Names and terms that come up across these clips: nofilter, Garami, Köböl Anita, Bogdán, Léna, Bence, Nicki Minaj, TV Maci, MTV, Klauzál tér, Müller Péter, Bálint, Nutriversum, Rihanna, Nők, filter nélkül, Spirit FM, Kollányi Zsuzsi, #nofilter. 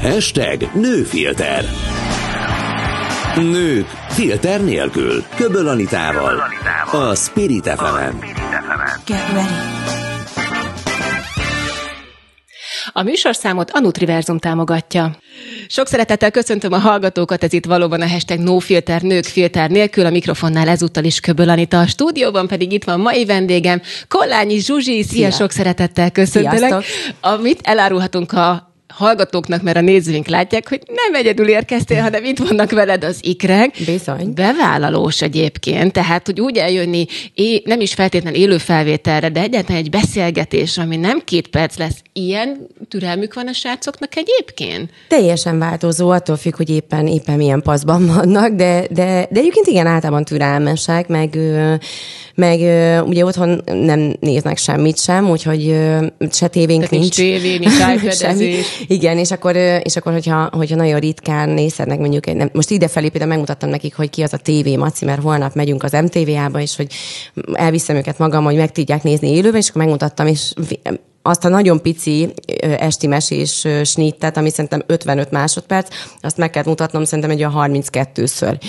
Hashtag nőfilter. Nők filter nélkül. Köböl Anitával. A Spirit FM-en. A műsorszámot a Nutriversum támogatja. Sok szeretettel köszöntöm a hallgatókat, ez itt valóban a hashtag nofilter, nők filter nélkül, a mikrofonnál ezúttal is Köböl Anita, a stúdióban pedig itt van mai vendégem, Kollányi Zsuzsi. Szia, sok szeretettel köszöntelek. Sziasztok. Amit elárulhatunk a hallgatóknak, mert a nézőink látják, hogy nem egyedül érkeztél, hanem itt vannak veled az ikrek. Bizony. Bevállalós egyébként, tehát, hogy úgy eljönni, nem is feltétlenül élő felvételre, de egyáltalán egy beszélgetés, ami nem 2 perc lesz. Ilyen türelmük van a srácoknak egyébként? Teljesen változó, attól függ, hogy éppen milyen paszban vannak, de egyébként igen, általában türelmesek, meg ugye otthon nem néznek semmit sem, úgyhogy se tévénk tehát nincs. Igen, és akkor hogyha nagyon ritkán nézhetnek, mondjuk, most idefelé például megmutattam nekik, hogy ki az a TV Maci, mert holnap megyünk az MTV-ába, és hogy elviszem őket magam, hogy meg tudják nézni élőben, és akkor megmutattam, és azt a nagyon pici esti mesés snittet, ami szerintem 55 másodperc, azt meg kell mutatnom szerintem egy olyan 32-ször.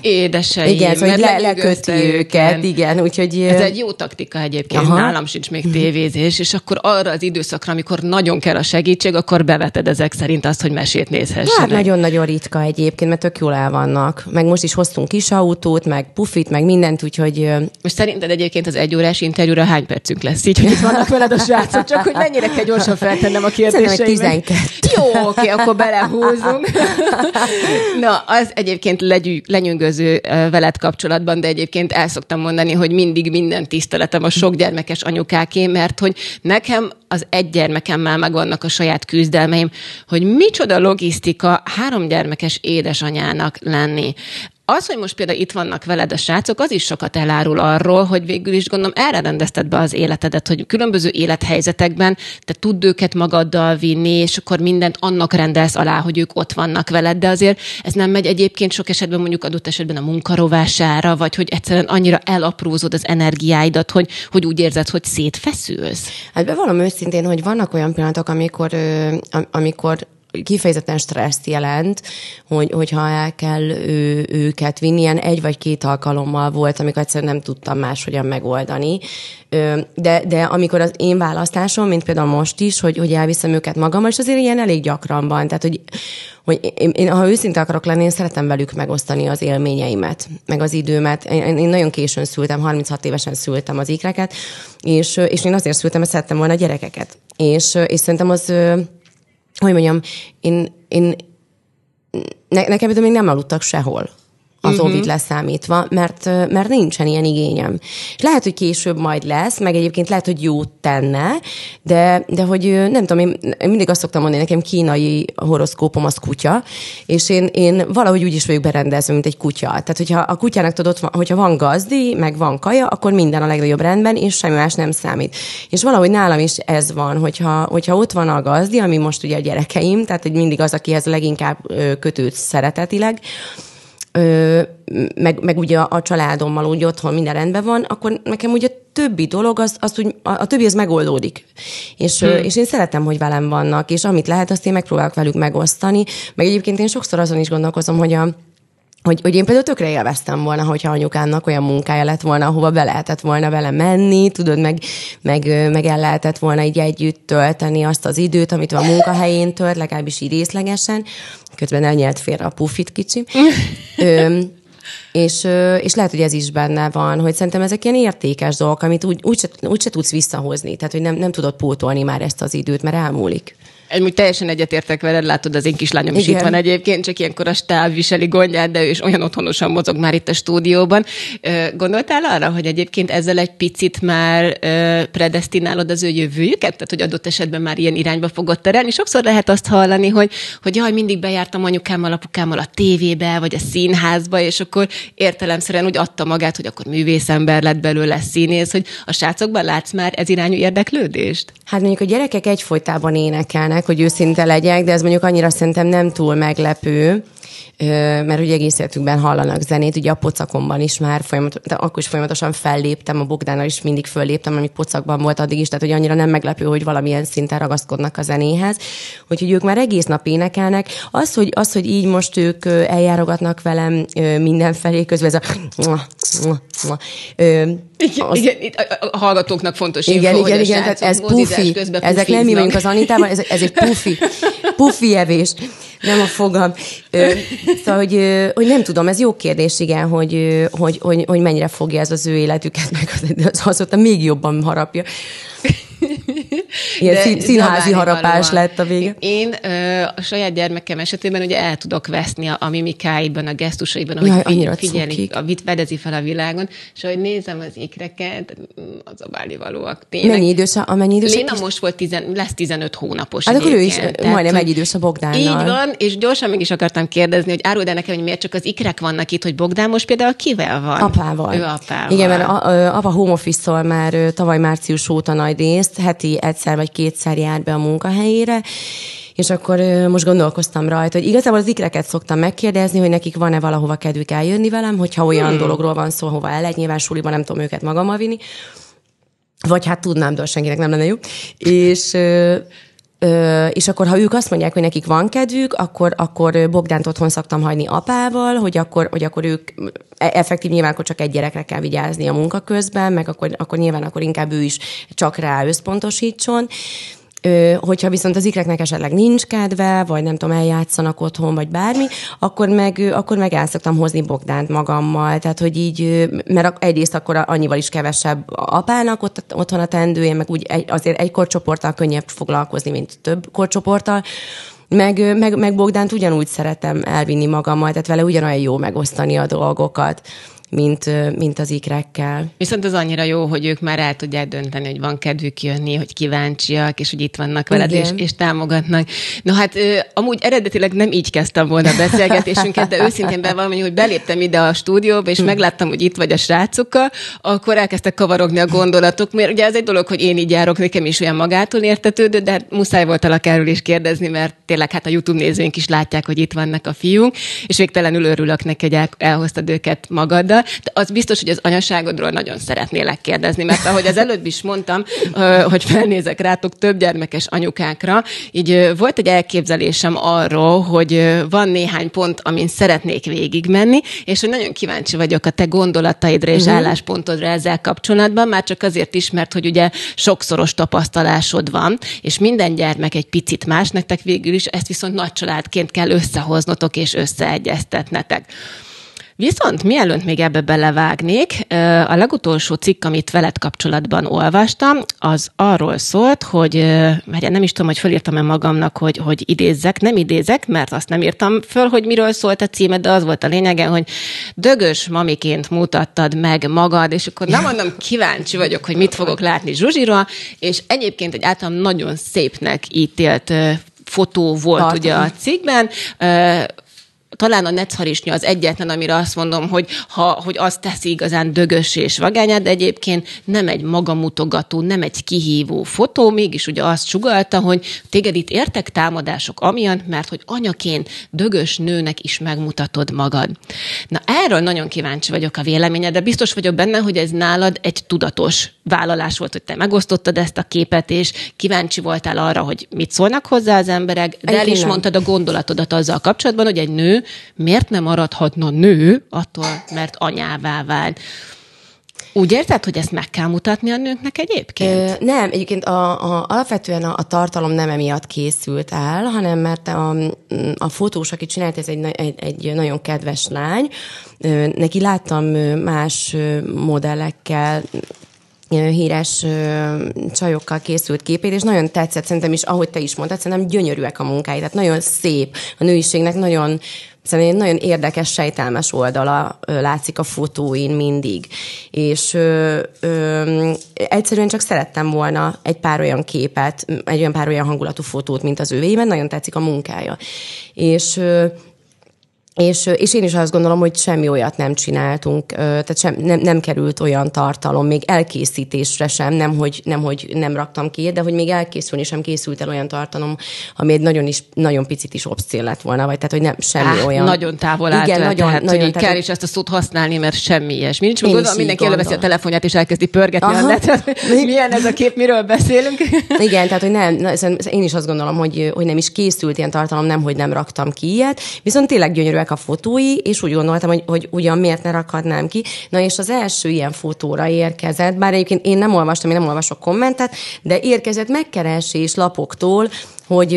Édeseim. Igen, szóval leköti őket. Igen, úgyhogy... Ez egy jó taktika egyébként. Aha. Nálam sincs még tévézés, és akkor arra az időszakra, amikor nagyon kell a segítség, akkor beveted ezek szerint azt, hogy mesét nézhessenek. Hát nagyon-nagyon ritka egyébként, mert tök jól el vannak. Meg most is hoztunk kis autót, meg pufit, meg mindent, úgyhogy... Most szerinted egyébként az 1 órás interjúra hány percünk lesz így, hogy itt vannak veled a srácok? Csak hogy mennyire kell gyorsan feltennem a kérdéseimet. Jó, oké, akkor belehúzunk. Na, az egyébként lenyűgöző veled kapcsolatban, de egyébként el szoktam mondani, hogy mindig minden tiszteletem a sok gyermekes anyukáké, mert hogy nekem az egy gyermekemmel megvannak a saját küzdelmeim, hogy micsoda logisztika 3 gyermekes édesanyának lenni. Az, hogy most például itt vannak veled a srácok, az is sokat elárul arról, hogy végül is gondolom erre rendezted be az életedet, hogy különböző élethelyzetekben te tudd őket magaddal vinni, és akkor mindent annak rendelsz alá, hogy ők ott vannak veled, de azért ez nem megy egyébként sok esetben, mondjuk adott esetben a munkarovására, vagy hogy egyszerűen annyira elaprózod az energiáidat, hogy úgy érzed, hogy szétfeszülsz. Hát bevallom őszintén, hogy vannak olyan pillanatok, amikor kifejezetten stresszt jelent, hogyha el kell őket vinni, ilyen 1 vagy 2 alkalommal volt, amikor egyszerűen nem tudtam máshogyan megoldani. De amikor az én választásom, mint például most is, hogy elviszem őket magammal, és azért ilyen elég gyakran van. Tehát, hogy én, ha őszinte akarok lenni, én szeretem velük megosztani az élményeimet, meg az időmet. Én nagyon későn szültem, 36 évesen szültem az ikreket, és én azért szültem, mert szerettem volna a gyerekeket. És szerintem az... Hogy mondjam, nekem még nem aludtak sehol az Ovid leszámítva, mert nincsen ilyen igényem. És lehet, hogy később majd lesz, meg egyébként lehet, hogy jót tenne, de hogy nem tudom, én mindig azt szoktam mondani, nekem kínai horoszkópom az kutya, és én valahogy úgy is vagyok berendezve, mint egy kutya. Tehát, hogyha a kutyának tudod, hogyha van gazdi, meg van kaja, akkor minden a legnagyobb rendben, és semmi más nem számít. És valahogy nálam is ez van, hogyha ott van a gazdi, ami most ugye a gyerekeim, tehát hogy mindig az, akihez leginkább kötődsz szeretetileg, meg ugye a családommal úgy otthon minden rendben van, akkor nekem ugye a többi dolog, a többi az megoldódik. És én szeretem, hogy velem vannak, és amit lehet, azt én megpróbálok velük megosztani. Meg egyébként én sokszor azon is gondolkozom, hogy én például tökre élveztem volna, hogyha anyukámnak olyan munkája lett volna, ahova be lehetett volna vele menni, tudod, meg el lehetett volna így együtt tölteni azt az időt, amit a munkahelyén tölt, legalábbis így részlegesen. Közben elnyelt félre a pufit kicsi. És lehet, hogy ez is benne van, hogy szerintem ezek ilyen értékes dolgok, amit úgy se tudsz visszahozni, tehát hogy nem tudod pótolni már ezt az időt, mert elmúlik. Úgy teljesen egyetértek veled, látod, az én kislányom is itt van egyébként, csak ilyenkor a stáb viseli gondját, de ő is olyan otthonosan mozog már itt a stúdióban. Gondoltál arra, hogy egyébként ezzel egy picit már predesztinálod az ő jövőjüket? Tehát, hogy adott esetben már ilyen irányba fogod terelni? Sokszor lehet azt hallani, hogy jaj, mindig bejártam anyukámmal, apukámmal a tévébe, vagy a színházba, és akkor értelemszerűen úgy adta magát, hogy akkor művészember lett belőle, színész, hogy a srácokban látsz már ez irányú érdeklődést? Hát mondjuk a gyerekek egyfolytában énekelnek, hogy őszinte legyek, de ez mondjuk annyira szerintem nem túl meglepő. mert ugye egész életükben hallanak zenét, ugye a pocakomban is már akkor is folyamatosan felléptem, a Bogdánnal is mindig fölléptem, ami pocakban volt addig is, tehát hogy annyira nem meglepő, hogy valamilyen szinten ragaszkodnak a zenéhez, úgyhogy ők már egész nap énekelnek. Az, hogy így most ők eljárogatnak velem mindenfelé, közben ez a... Igen, a hallgatóknak fontos info, hogy igen, tehát ez pufi. Ezek nem mi vagyunk az Anitában, ez egy pufi evés, nem a fogam. Szóval, hogy nem tudom, ez jó kérdés, igen, hogy mennyire fogja ez az ő életüket, meg az ott még jobban harapja. Ilyen színházi harapás lett a vége. Én a saját gyermekem esetében ugye el tudok veszni a mimikáiban, a gesztusaiban, amit figyelik, amit fedezi fel a világon, és ahogy nézem az ikreket, az a válivalóak tényleg. Mennyi idős? Léna most volt lesz 15 hónapos. Hát akkor ő is majdnem egy idős a Bogdánnal. Így van, és gyorsan meg is akartam kérdezni, hogy áruld el nekem, hogy miért csak az ikrek vannak itt, hogy Bogdán most például kivel van? Apával. Ő apával. Igen, mert apa home office-szal már tavaly március óta nagy részt, heti egyszer vagy kétszer jár be a munkahelyére, és akkor most gondolkoztam rajta, hogy igazából az ikreket szoktam megkérdezni, hogy nekik van-e valahova kedvük eljönni velem, hogyha olyan dologról van szó, hova ellegy, nyilván suliban nem tudom őket magammal vinni, vagy hát tudnám, de senkinek nem lenne jó. És akkor, ha ők azt mondják, hogy nekik van kedvük, akkor Bogdánt otthon szoktam hagyni apával, hogy akkor ők effektív nyilván akkor csak egy gyerekre kell vigyázni a munka közben, meg akkor nyilván akkor inkább ő is csak rá összpontosítson. Hogyha viszont az ikreknek esetleg nincs kedve, vagy nem tudom, eljátszanak otthon, vagy bármi, akkor meg el szoktam hozni Bogdánt magammal. Tehát, hogy így, mert egyrészt akkor annyival is kevesebb apának otthon a teendője, meg úgy azért egy korcsoporttal könnyebb foglalkozni, mint több korcsoporttal. Meg Bogdánt ugyanúgy szeretem elvinni magammal, tehát vele ugyanolyan jó megosztani a dolgokat, mint az ikrekkel. Viszont az annyira jó, hogy ők már el tudják dönteni, hogy van kedvük jönni, hogy kíváncsiak, és hogy itt vannak veled, és támogatnak. No hát, amúgy eredetileg nem így kezdtem volna a beszélgetésünket, de őszintén bevallom, hogy beléptem ide a stúdióba, és megláttam, hogy itt vagy a srácokkal, akkor elkezdtek kavarogni a gondolatok, mert ugye az egy dolog, hogy én így járok, nekem is olyan magától értetődő, de hát muszáj voltalak erről is kérdezni, mert tényleg hát a YouTube nézőink is látják, hogy itt vannak a fiúk, és végtelenül örülök neki, hogy elhoztad őket magaddal. De az biztos, hogy az anyaságodról nagyon szeretnélek kérdezni, mert ahogy az előbb is mondtam, hogy felnézek rátok több gyermekes anyukákra, így volt egy elképzelésem arról, hogy van néhány pont, amin szeretnék végigmenni, és hogy nagyon kíváncsi vagyok a te gondolataidra és álláspontodra ezzel kapcsolatban, már csak azért is, mert hogy ugye sokszoros tapasztalásod van, és minden gyermek egy picit más, nektek végül is ezt viszont nagy családként kell összehoznotok és összeegyeztetnetek. Viszont mielőtt még ebbe belevágnék, a legutolsó cikk, amit veled kapcsolatban olvastam, az arról szólt, hogy nem is tudom, hogy fölírtam-e magamnak, hogy idézzek, nem idézek, mert azt nem írtam föl, hogy miről szólt a címed, de az volt a lényege, hogy dögös mamiként mutattad meg magad, és akkor nem mondom, kíváncsi vagyok, hogy mit fogok látni Zsuzsiról, és egyébként egy általam nagyon szépnek ítélt fotó volt ugye a cikkben. Talán a necharisnya az egyetlen, amire azt mondom, hogy azt teszi igazán dögös és vagányát, de egyébként nem egy magamutogató, nem egy kihívó fotó, mégis ugye azt sugallta, hogy téged itt értek támadások amiatt, mert hogy anyaként dögös nőnek is megmutatod magad. Na erről nagyon kíváncsi vagyok a véleményed, de biztos vagyok benne, hogy ez nálad egy tudatos vállalás volt, hogy te megosztottad ezt a képet, és kíváncsi voltál arra, hogy mit szólnak hozzá az emberek, de el is mondtad a gondolatodat azzal kapcsolatban, hogy egy nő miért nem maradhatna nő attól, mert anyává vált. Úgy érted, hogy ezt meg kell mutatni a nőknek egyébként? Nem, egyébként alapvetően a tartalom nem emiatt készült el, hanem mert a fotós, aki csinált, ez egy nagyon kedves lány. Neki láttam más modellekkel, híres csajokkal készült képét, és nagyon tetszett, szerintem is, ahogy te is mondtad, szerintem gyönyörűek a munkái, tehát nagyon szép, a nőiségnek nagyon, szerintem nagyon érdekes, sejtelmes oldala látszik a fotóin mindig. És egyszerűen csak szerettem volna egy olyan pár olyan hangulatú fotót, mint az övéiben, nagyon tetszik a munkája. És És én is azt gondolom, hogy semmi olyat nem csináltunk, tehát nem került olyan tartalom, még elkészítésre sem, nem, hogy nem raktam ki, de hogy még elkészülni sem készült el olyan tartalom, ami egy nagyon picit is obszcén lett volna, vagy tehát, hogy nem semmi olyan. Nagyon távol állt, tehát nagyon, kell is ezt a szót használni, mert semmi ilyesmi. Nincs meg gondolom, mindenki előveszi a telefonját, és elkezdi pörgetni. Milyen ez a kép, miről beszélünk? Igen, tehát, hogy nem, én is azt gondolom, hogy nem is készült ilyen tartalom, nemhogy nem raktam ki ilyet, viszont tényleg gyönyörűek a fotói, és úgy gondoltam, hogy ugyan miért ne rakhatnám ki. Na és az első ilyen fotóra érkezett, bár egyébként én nem olvastam, én nem olvasok kommentet, de érkezett megkeresés lapoktól, hogy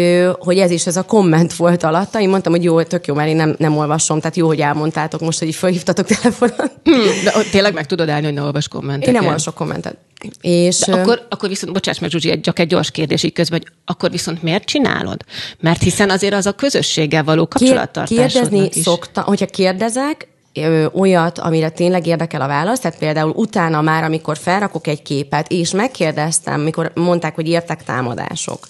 ez is ez a komment volt alatta. Én mondtam, hogy jó, tök jó, mert én nem olvasom, tehát jó, hogy elmondtátok most, hogy felhívtatok telefonon. De tényleg meg tudod állni, hogy ne olvas kommenteket? Én nem olvasok kommentet. És de akkor viszont, bocsáss meg Zsuzsi, csak egy gyors kérdés így közben, hogy akkor viszont miért csinálod? Mert hiszen azért az a közösséggel való kapcsolattartásodnak is. Szoktam, hogyha kérdezek olyat, amire tényleg érdekel a válasz, tehát például utána már, amikor felrakok egy képet, és megkérdeztem, mikor mondták, hogy értek támadások,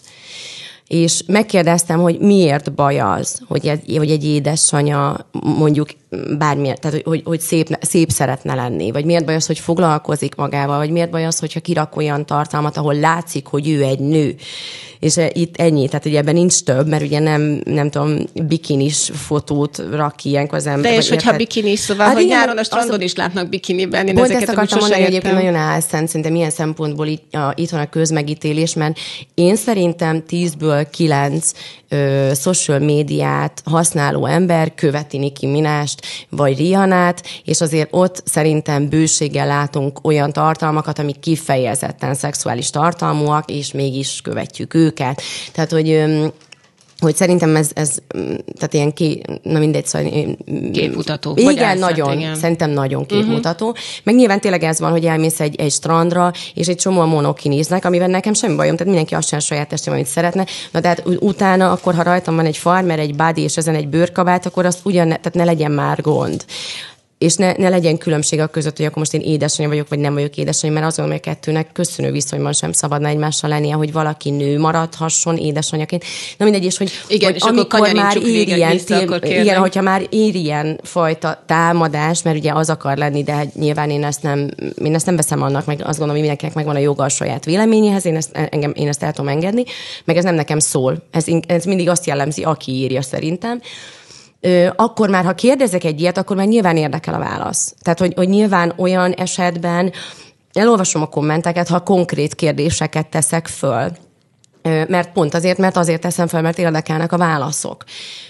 és megkérdeztem, hogy miért baj az, hogy egy édesanyja mondjuk bármiért, tehát hogy szép szeretne lenni, vagy miért baj az, hogy foglalkozik magával, vagy miért baj az, hogyha kirak olyan tartalmat, ahol látszik, hogy ő egy nő. És itt ennyi, tehát ugye ebben nincs több, mert ugye nem tudom, bikinis fotót rak ki ilyenkor az ember. De és hogyha bikinis, szóval, hát hogy igen, nyáron a strandon is látnak bikiniben, én ezeket akartam mondani, hogy egyébként nagyon álszent, szerintem ilyen szempontból itthon a közmegítélés, mert én szerintem 10-ből 9 social médiát használó ember követi Nicki Minajt, vagy Rihannát, és azért ott szerintem bőséggel látunk olyan tartalmakat, amik kifejezetten szexuális tartalmúak, és mégis követjük őket. Tehát, hogy szerintem ez tehát ilyen képmutató. Igen, nagyon. Igen. Szerintem nagyon képmutató. Uh-huh. Meg nyilván tényleg ez van, hogy elmész egy strandra, és egy csomó monokiniznek, amivel nekem semmi bajom, tehát mindenki azt sem saját testem, amit szeretne. Na de hát utána, akkor ha rajtam van egy farmer, egy body, és ezen egy bőrkabát, akkor azt tehát ne legyen már gond. És ne legyen különbség a között, hogy akkor most én édesanyja vagyok, vagy nem vagyok édesanyja, mert azon, hogy a kettőnek köszönő viszonyban sem szabadna egymással lennie, hogy valaki nő maradhasson édesanyjaként. Na mindegy, és hogy, igen, hogy és amikor már ér ilyen, igen, hogyha már ér ilyen fajta támadás, mert ugye az akar lenni, de hát nyilván én ezt nem veszem annak, meg azt gondolom, hogy mindenkinek megvan a joga a saját véleményéhez, én ezt el tudom engedni, meg ez nem nekem szól. Ez mindig azt jellemzi, aki írja szerintem. Akkor már, ha kérdezek egy ilyet, akkor már nyilván érdekel a válasz. Tehát, hogy nyilván olyan esetben elolvasom a kommenteket, ha konkrét kérdéseket teszek föl. Mert pont azért, teszem fel, mert érdekelnek a válaszok.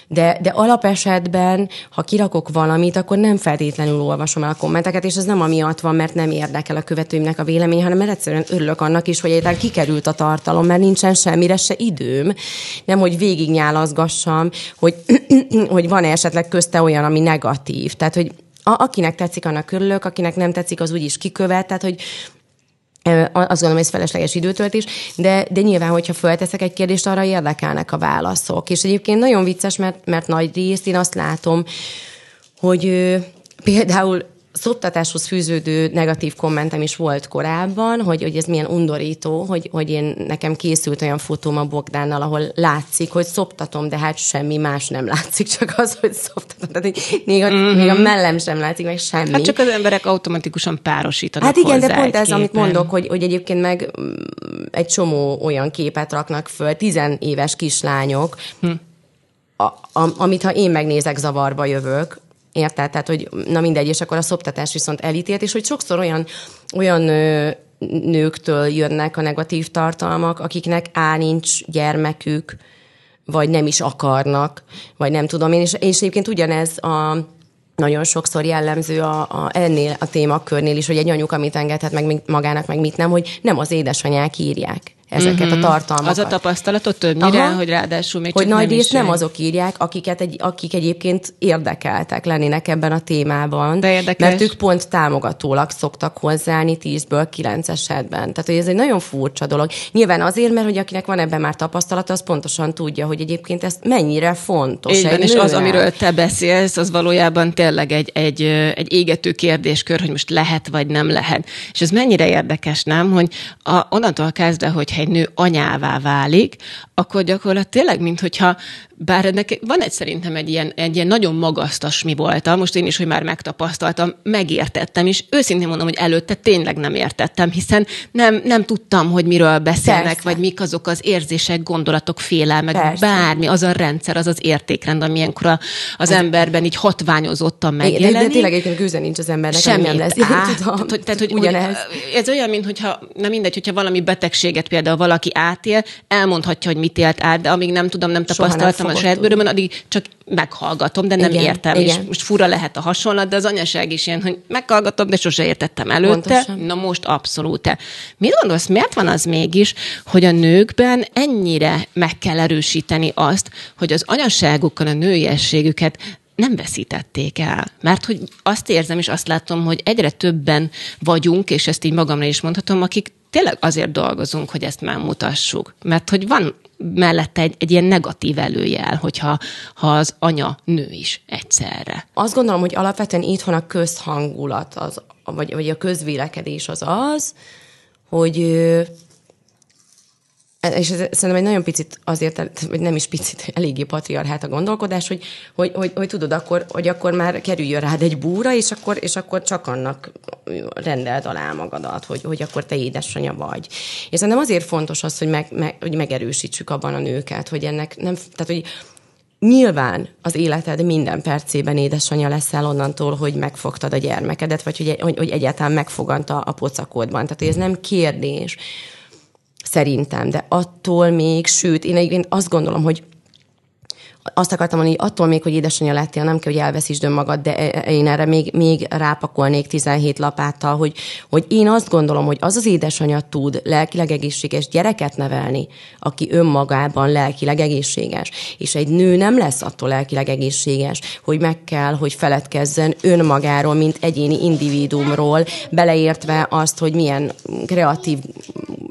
De alapesetben, ha kirakok valamit, akkor nem feltétlenül olvasom el a kommenteket, és ez nem amiatt van, mert nem érdekel a követőimnek a vélemény, hanem mert egyszerűen örülök annak is, hogy egyáltalán kikerült a tartalom, mert nincsen semmire se időm. Nem, hogy végignyálazgassam, hogy van-e esetleg közte olyan, ami negatív. Tehát, hogy akinek tetszik, annak örülök, akinek nem tetszik, az úgyis kikövet. Tehát, hogy azt gondolom, ez felesleges időtöltés, de nyilván, hogyha fölteszek egy kérdést, arra érdekelnek a válaszok. És egyébként nagyon vicces, mert nagy részt én azt látom, hogy például szoptatáshoz fűződő negatív kommentem is volt korábban, hogy ez milyen undorító, hogy nekem készült olyan fotóm a Bogdánnal, ahol látszik, hogy szoptatom, de hát semmi más nem látszik, csak az, hogy szoptatom. Tehát még a mellem sem látszik, meg semmi. Hát csak az emberek automatikusan párosítanak hozzá. Hát igen, de pont ez, amit mondok, hogy egyébként meg egy csomó olyan képet raknak föl, 10 éves kislányok, amit ha én megnézek, zavarba jövök. Érted? Tehát, hogy na mindegy, és akkor a szoptatás viszont elítélt, és hogy sokszor olyan nőktől jönnek a negatív tartalmak, akiknek nincs gyermekük, vagy nem is akarnak, vagy nem tudom én, és egyébként ugyanez nagyon sokszor jellemző ennél a témakörnél is, hogy egy anyuka mit engedhet meg magának, meg mit nem, hogy nem az édesanyák írják ezeket a tartalmakat. Az a tapasztalatot többnyire, hogy ráadásul még hogy csak nem is. Hogy nagy nem azok írják, akik egyébként érdekeltek lennének ebben a témában. De érdekes. Mert ők pont támogatólag szoktak hozzáállni 10-ből 9 esetben. Tehát, hogy ez egy nagyon furcsa dolog. Nyilván azért, mert hogy akinek van ebben már tapasztalata, az pontosan tudja, hogy egyébként ez mennyire fontos. Így van, és az, amiről te beszélsz, az valójában tényleg egy égető kérdéskör, hogy most lehet vagy nem lehet. És ez mennyire érdekes, nem, hogy onnantól kezdve, hogy egy nő anyává válik, akkor gyakorlatilag tényleg, minthogyha, bár ennek van egy szerintem egy ilyen nagyon magasztas mi voltam, most én is, hogy már megtapasztaltam, megértettem, és őszintén mondom, hogy előtte tényleg nem értettem, hiszen nem tudtam, hogy miről beszélnek, persze, vagy mik azok az érzések, gondolatok, félelmek, persze, bármi, az a rendszer, az az értékrend, ami ilyenkor az emberben így hatványozottan megjelenik. De tényleg egyébként gőze nincs az embernek, semmi nem lesz. Tehát, hogy ugyanez. Ez olyan, mintha, nem mindegy, hogyha valami betegséget például valaki átél, elmondhatja, hogy mit élt át, de amíg nem tudom, nem tapasztaltam a saját bőrömön, addig csak meghallgatom, de nem értem. Igen. És most fura lehet a hasonlat, de az anyaság is ilyen, hogy meghallgatom, de sose értettem előtte. Pontosan. Na most abszolút. Mit gondolsz, miért van az mégis, hogy a nőkben ennyire meg kell erősíteni azt, hogy az anyaságukon a nőiességüket nem veszítették el. Mert hogy azt érzem, és azt látom, hogy egyre többen vagyunk, és ezt így magamra is mondhatom, akik tényleg azért dolgozunk, hogy ezt megmutassuk. Mert hogy van mellette egy ilyen negatív előjel, hogyha az anya nő is egyszerre. Azt gondolom, hogy alapvetően itthon a közhangulat, vagy a közvélekedés az, hogy, és ez szerintem egy nagyon picit azért, vagy nem is picit, eléggé patriarchát a gondolkodás, hogy tudod, akkor már kerüljön rád egy búra, és akkor csak annak rendeld alá magadat, hogy akkor te édesanyja vagy. És szerintem azért fontos az, hogy, hogy megerősítsük abban a nőket, hogy ennek nem, tehát hogy nyilván az életed minden percében édesanyja leszel onnantól, hogy megfogtad a gyermekedet, vagy hogy egyáltalán megfogant a pocakodban. Tehát ez nem kérdés. Szerintem, de attól még, sőt, én azt gondolom, hogy azt akartam mondani, hogy attól még, hogy édesanyja lettél, nem kell, hogy elveszítsd önmagad, de én erre még rápakolnék 17 lapáttal, hogy én azt gondolom, hogy az édesanyja tud lelkileg egészséges gyereket nevelni, aki önmagában lelkileg egészséges. És egy nő nem lesz attól lelkileg egészséges, hogy meg kell, hogy feledkezzen önmagáról, mint egyéni individuumról, beleértve azt, hogy milyen kreatív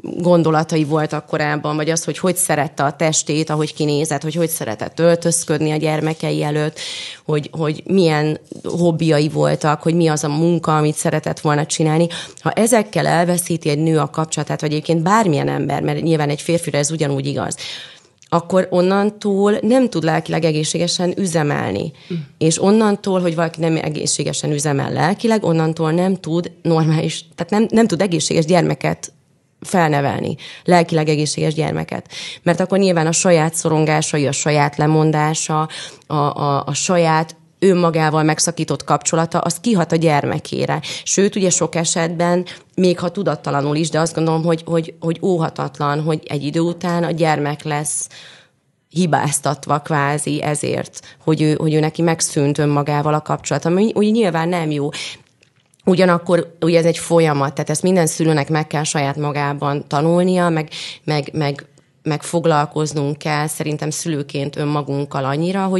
gondolatai voltak korábban, vagy az, hogy szerette a testét, ahogy kinézett, hogy szeretett öltözködni a gyermekei előtt, hogy milyen hobbiai voltak, hogy mi az a munka, amit szeretett volna csinálni. Ha ezekkel elveszíti egy nő a kapcsolatát, vagy egyébként bármilyen ember, mert nyilván egy férfira ez ugyanúgy igaz, akkor onnantól nem tud lelkileg egészségesen üzemelni. És onnantól, hogy valaki nem egészségesen üzemel lelkileg, onnantól nem tud normális, tehát nem tud egészséges gyermeket felnevelni, lelkileg egészséges gyermeket. Mert akkor nyilván a saját szorongásai, a saját lemondása, a saját önmagával megszakított kapcsolata, az kihat a gyermekére. Sőt, ugye sok esetben, még ha tudattalanul is, de azt gondolom, hogy óhatatlan, hogy egy idő után a gyermek lesz hibáztatva kvázi ezért, hogy ő neki megszűnt önmagával a kapcsolat, ami úgy nyilván nem jó. Ugyanakkor ugye ez egy folyamat, tehát ezt minden szülőnek meg kell saját magában tanulnia, meg foglalkoznunk kell szerintem szülőként önmagunkkal annyira,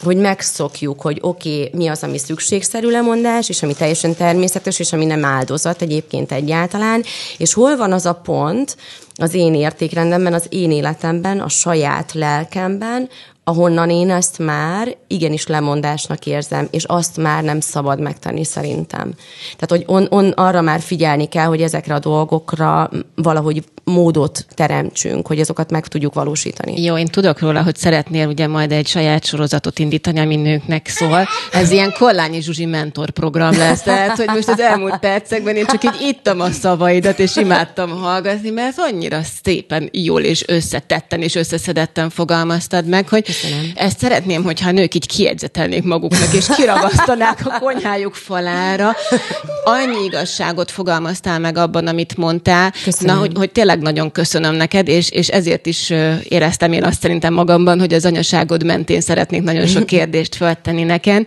hogy megszokjuk, hogy oké, mi az, ami szükségszerű lemondás, és ami teljesen természetes, és ami nem áldozat egyébként egyáltalán, és hol van az a pont az én értékrendemben, az én életemben, a saját lelkemben, ahonnan én ezt már igenis lemondásnak érzem, és azt már nem szabad megtenni szerintem. Tehát, hogy arra már figyelni kell, hogy ezekre a dolgokra valahogy módot teremtsünk, hogy azokat meg tudjuk valósítani. Jó, én tudok róla, hogy szeretnél ugye majd egy saját sorozatot indítani, ami nőknek szól. Ez ilyen Kollányi Zsuzsi mentor program lesz. Tehát, hogy most az elmúlt percekben én csak így ittam a szavaidat, és imádtam hallgatni, mert annyira szépen jól és összetetten és összeszedetten fogalmaztad meg, hogy köszönöm. Ezt szeretném, hogyha a nők így kiegyzetelnék maguknak, és kiragasztanák a konyhájuk falára. Annyi igazságot fogalmaztál meg abban, amit mondtál. Köszönöm. Na, hogy tényleg nagyon köszönöm neked, és ezért is éreztem én azt szerintem magamban, hogy az anyaságod mentén szeretnék nagyon sok kérdést feltenni neked.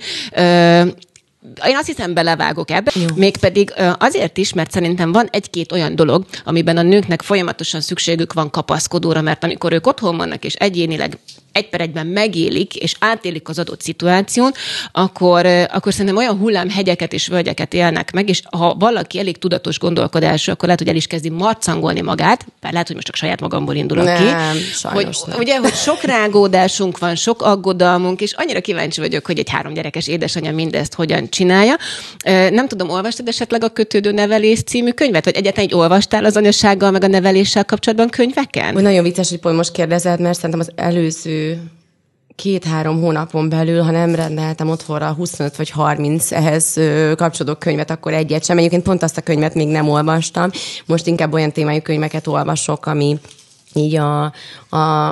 Én azt hiszem, belevágok ebbe, mégpedig azért is, mert szerintem van egy-két olyan dolog, amiben a nőknek folyamatosan szükségük van kapaszkodóra, mert amikor ők otthon vannak, és egyénileg egy per egyben megélik, és átélik az adott szituáción, akkor szerintem olyan hullámhegyeket és völgyeket élnek meg, és ha valaki elég tudatos gondolkodású, akkor lehet, hogy el is kezdi marcangolni magát, bár lehet, hogy most csak saját magamból indulok ki. Nem. Ugye, hogy sok rágódásunk van, sok aggodalmunk, és annyira kíváncsi vagyok, hogy egy 3 gyerekes édesanyja mindezt hogyan csinálja. Nem tudom, olvastad esetleg a Kötődő nevelés című könyvet, vagy egyáltalán így olvastál az anyasággal, meg a neveléssel kapcsolatban könyveken? Nagyon vicces, hogy most kérdezed, mert szerintem az előző 2-3 hónapon belül, ha nem rendeltem otthonra 25 vagy 30 ehhez kapcsolódó könyvet, akkor egyet sem. Egyébként pont azt a könyvet még nem olvastam. Most inkább olyan témájú könyveket olvasok, ami így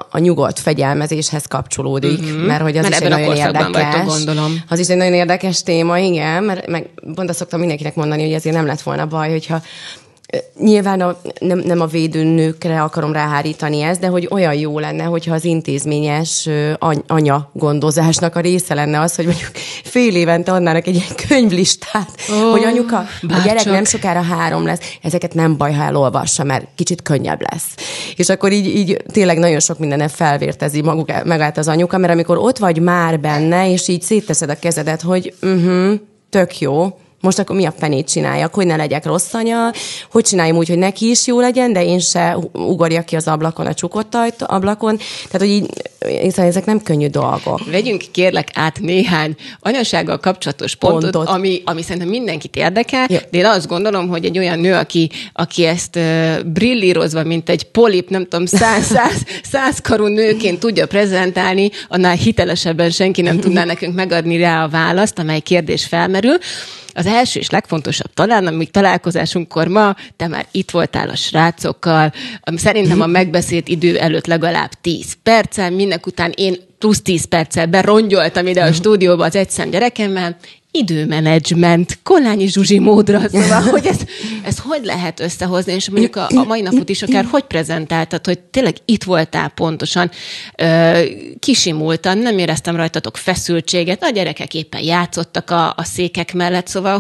a nyugodt fegyelmezéshez kapcsolódik, mert hogy az mert is egy nagyon érdekes. Gondolom. Az is egy nagyon érdekes téma, igen, mert meg pont azt szoktam mindenkinek mondani, hogy ezért nem lett volna baj, hogyha nyilván nem a védőnőkre akarom ráhárítani ezt, de hogy olyan jó lenne, hogyha az intézményes anya gondozásnak a része lenne az, hogy mondjuk fél évente adnának egy ilyen könyvlistát, hogy anyuka, bárcsak. A gyerek nem sokára 3 lesz, ezeket nem baj, ha elolvassa, mert kicsit könnyebb lesz. És akkor így tényleg nagyon sok mindenen felvértezi magát az anyuka, mert amikor ott vagy már benne, és így szétteszed a kezedet, hogy tök jó, most akkor mi a fenét csináljak, hogy ne legyek rossz anya, hogy csináljam úgy, hogy neki is jó legyen, de én se ugorjak ki az ablakon, a csukott ablakon. Tehát, hogy így, ezek nem könnyű dolgok. Vegyünk kérlek át néhány anyasággal kapcsolatos pontot. Ami szerintem mindenkit érdekel, ja. De én azt gondolom, hogy egy olyan nő, aki ezt brillírozva, mint egy polip, nem tudom, 100 karú nőként tudja prezentálni, annál hitelesebben senki nem tudná nekünk megadni rá a választ, amely kérdés felmerül. Az első és legfontosabb talán, amíg találkozásunkkor ma, te már itt voltál a srácokkal, ami szerintem a megbeszélt idő előtt legalább 10 perccel, mindnek után én plusz 10 perccel berongyoltam ide a stúdióba az egyszem gyerekemmel, időmenedzsment, Kollányi Zsuzsi módra, szóval, hogy ez hogy lehet összehozni, és mondjuk a mai napot is akár hogy prezentáltad, hogy tényleg itt voltál pontosan, kisimultan, nem éreztem rajtatok feszültséget, a gyerekek éppen játszottak a székek mellett, szóval,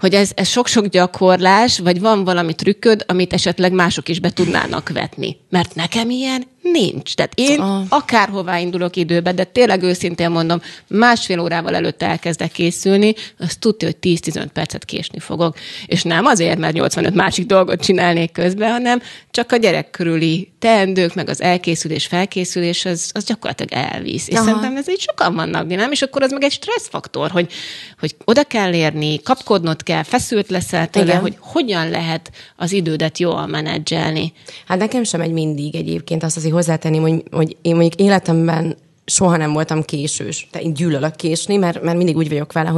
hogy ez sok-sok gyakorlás, vagy van valami trükköd, amit esetleg mások is be tudnának vetni. Mert nekem ilyen nincs. Tehát én akárhová indulok időbe, de tényleg őszintén mondom, 1,5 órával előtt elkezdek készülni, azt tudja, hogy 10-15 percet késni fogok. És nem azért, mert 85 másik dolgot csinálnék közben, hanem csak a gyerek körüli teendők, meg az elkészülés, felkészülés, az gyakorlatilag elvisz. És szerintem ez így sokan vannak, nem? És akkor az meg egy stresszfaktor, hogy oda kell érni, kapkodnod kell, feszült leszel tőle, hogy hogyan lehet az idődet jól menedzselni. Hát nekem sem egy mindig egyébként azt azért hozzátenném, hogy én mondjuk életemben soha nem voltam késős. Tehát én gyűlölök késni, mert mindig úgy vagyok vele,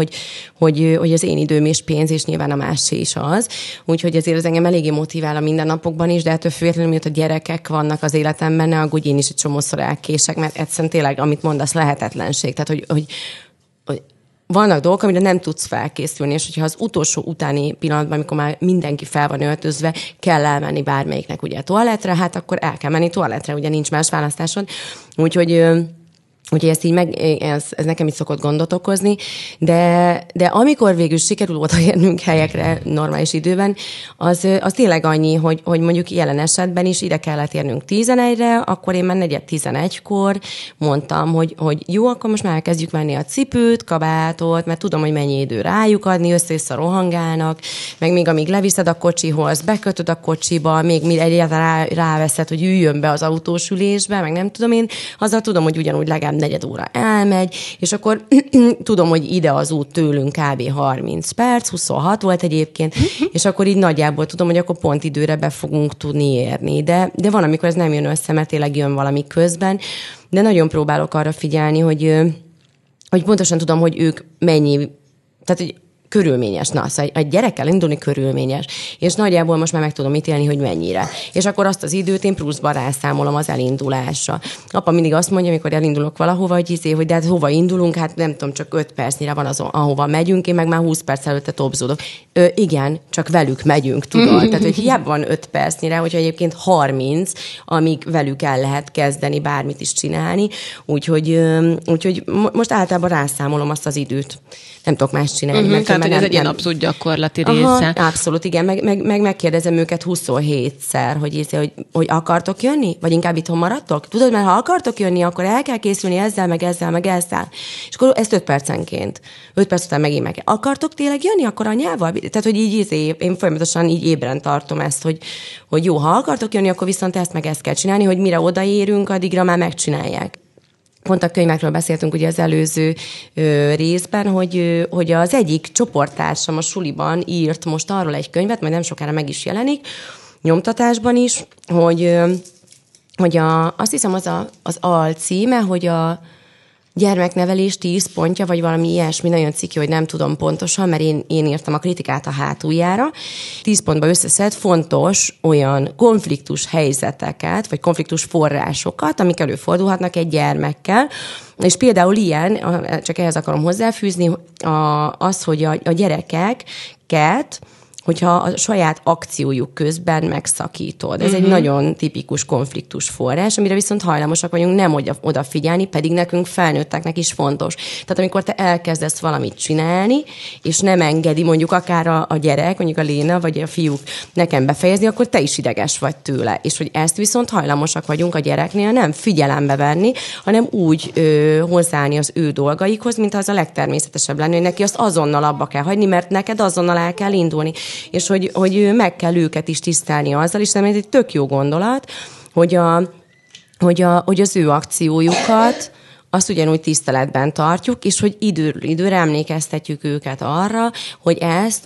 hogy az én időm és pénz, és nyilván a másé is az. Úgyhogy azért ez engem eléggé motivál a mindennapokban is, de ettől függetlenül, miatt a gyerekek vannak az életemben, ne aggódj, én is egy csomószor elkések, mert egyszerűen tényleg, amit mondasz, lehetetlenség. Tehát, hogy vannak dolgok, amire nem tudsz felkészülni, és hogyha az utolsó utáni pillanatban, amikor már mindenki fel van öltözve, kell elmenni bármelyiknek ugye toalettre, hát akkor el kell menni toalettre, ugye nincs más választásod. Úgyhogy ezt így ez nekem is szokott gondot okozni, de amikor végül sikerül odaérnünk helyekre normális időben, az tényleg annyi, hogy mondjuk jelen esetben is ide kellett érnünk 11-re, akkor én már 11-kor mondtam, hogy jó, akkor most már elkezdjük venni a cipőt, kabátot, mert tudom, hogy mennyi idő rájuk adni, össze-vissza rohangálnak, meg még amíg leviszed a kocsihoz, bekötöd a kocsiba, még egyáltalán ráveszed, hogy üljön be az autósülésbe, meg nem tudom én, azzal tudom, hogy ugyanúgy legalább 4 óra elmegy, és akkor tudom, hogy ide az út tőlünk kb. 30 perc, 26 volt egyébként, és akkor így nagyjából tudom, hogy akkor pont időre be fogunk tudni érni. De van, amikor ez nem jön össze, mert tényleg jön valami közben, de nagyon próbálok arra figyelni, hogy pontosan tudom, hogy ők mennyi, tehát hogy körülményes. Na, szóval egy gyerekkel indulni körülményes. És nagyjából most már meg tudom ítélni, hogy mennyire. És akkor azt az időt én pluszban rászámolom az elindulásra. Apa mindig azt mondja, amikor elindulok valahova, hogy de hát hova indulunk, hát nem tudom, csak 5 percnyire van az, ahova megyünk, én meg már 20 perc előtte tobzódok. Igen, csak velük megyünk, tudod. Tehát, hogy hiába van 5 percnyire, hogyha egyébként 30, amíg velük el lehet kezdeni bármit is csinálni. Úgyhogy most általában rászámolom azt az időt. Nem tudok más csinálni. hogy ez egy ilyen abszolút gyakorlati része. Abszolút, igen. Meg megkérdezem őket 27-szer, hogy akartok jönni? Vagy inkább itthon maradtok? Tudod, mert ha akartok jönni, akkor el kell készülni ezzel, meg ezzel, meg ezzel. És akkor ezt 5 percenként. 5 perc után megint meg. Akartok tényleg jönni? Akkor anyával? Tehát, hogy így én folyamatosan így ébren tartom ezt, hogy jó, ha akartok jönni, akkor viszont ezt meg ezt kell csinálni, hogy mire odaérünk, addigra már megcsinálják. Pont a könyvekről beszéltünk ugye az előző részben, hogy az egyik csoporttársam a suliban írt most arról egy könyvet, majd nem sokára meg is jelenik, nyomtatásban is, hogy azt hiszem az alcíme, hogy a gyermeknevelés 10 pontja, vagy valami ilyesmi, nagyon ciki, hogy nem tudom pontosan, mert én írtam a kritikát a hátuljára. 10 pontba összeszed fontos olyan konfliktus helyzeteket, vagy konfliktus forrásokat, amik előfordulhatnak egy gyermekkel. És például ilyen, csak ehhez akarom hozzáfűzni, az, hogy a gyerekeket, hogyha a saját akciójuk közben megszakítod. Ez egy nagyon tipikus konfliktus forrás, amire viszont hajlamosak vagyunk nem odafigyelni, pedig nekünk felnőtteknek is fontos. Tehát amikor te elkezdesz valamit csinálni, és nem engedi mondjuk akár a gyerek, mondjuk a Léna, vagy a fiúk nekem befejezni, akkor te is ideges vagy tőle. És hogy ezt viszont hajlamosak vagyunk a gyereknél nem figyelembe venni, hanem úgy hozzáállni az ő dolgaikhoz, mint az a legtermészetesebb lenne, hogy neki azt azonnal abba kell hagyni, mert neked azonnal el kell indulni. És hogy meg kell őket is tisztelni azzal, és szerintem ez egy tök jó gondolat, hogy az ő akciójukat azt ugyanúgy tiszteletben tartjuk, és hogy időre emlékeztetjük őket arra, hogy ezt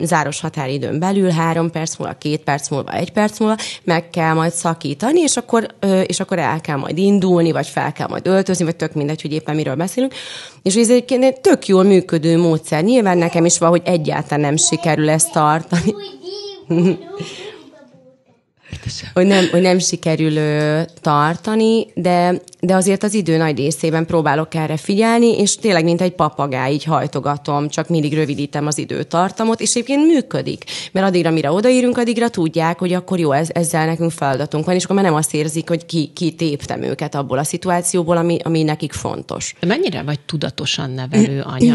záros határidőn belül 3 perc múlva, 2 perc múlva, 1 perc múlva meg kell majd szakítani, és akkor el kell majd indulni, vagy fel kell majd öltözni, vagy tök mindegy, hogy éppen miről beszélünk. És ez egy tök jól működő módszer. Nyilván nekem is valahogy egyáltalán nem sikerül ezt tartani. Hogy nem sikerül tartani, de azért az idő nagy részében próbálok erre figyelni, és tényleg mint egy papagáj így hajtogatom, csak mindig rövidítem az időtartamot, és egyébként működik. Mert addigra, mire odaérünk, addigra tudják, hogy akkor jó, ezzel nekünk feladatunk van, és akkor már nem azt érzik, hogy ki téptem őket abból a szituációból, ami nekik fontos. Mennyire vagy tudatosan nevelő anya?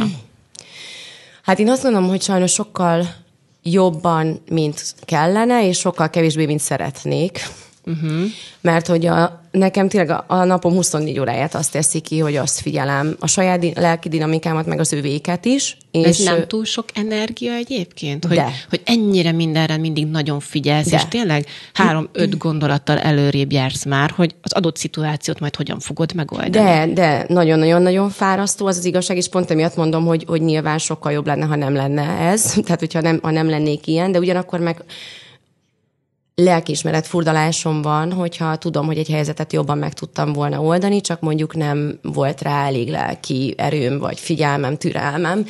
Hát én azt mondom, hogy sajnos sokkal jobban, mint kellene, és sokkal kevésbé, mint szeretnék. Uh-huh. Mert hogy nekem tényleg a napom 24 óráját azt teszi ki, hogy azt figyelem. A saját lelki dinamikámat, meg az övéket is. És ez nem túl sok energia egyébként? Hogy ennyire mindenre mindig nagyon figyelsz, de. És tényleg 3-5 gondolattal előrébb jársz már, hogy az adott szituációt majd hogyan fogod megoldani. De nagyon-nagyon-nagyon fárasztó az igazság, és pont emiatt mondom, hogy nyilván sokkal jobb lenne, ha nem lenne ez. Tehát, hogyha ha nem lennék ilyen, de ugyanakkor meg lelkiismeret furdalásom van, hogyha tudom, hogy egy helyzetet jobban meg tudtam volna oldani, csak mondjuk nem volt rá elég lelki erőm, vagy figyelmem, türelmem.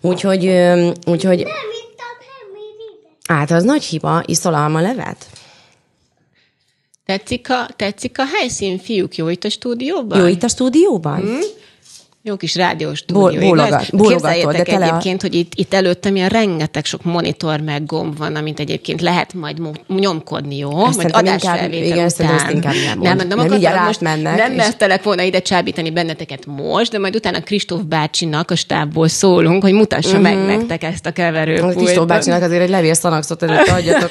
Úgyhogy nem ittam hemmét ide. Hát az nagy hiba, iszol almalevet. Tetszik a helyszín, fiúk? Jó itt a stúdióban? Jó kis rádiós stúdió, igaz? Képzeljétek egyébként, hogy itt előttem ilyen rengeteg sok monitor meg gomb van, amit egyébként lehet majd nyomkodni, jó? Majd adásfelvétel után. Nem mertelek volna ide csábítani benneteket most, de majd utána Kristóf bácsinak a stábból szólunk, hogy mutassa meg nektek ezt a keverőpultot. Kristóf bácsinak azért egy levél szanakszot előtte adjatok.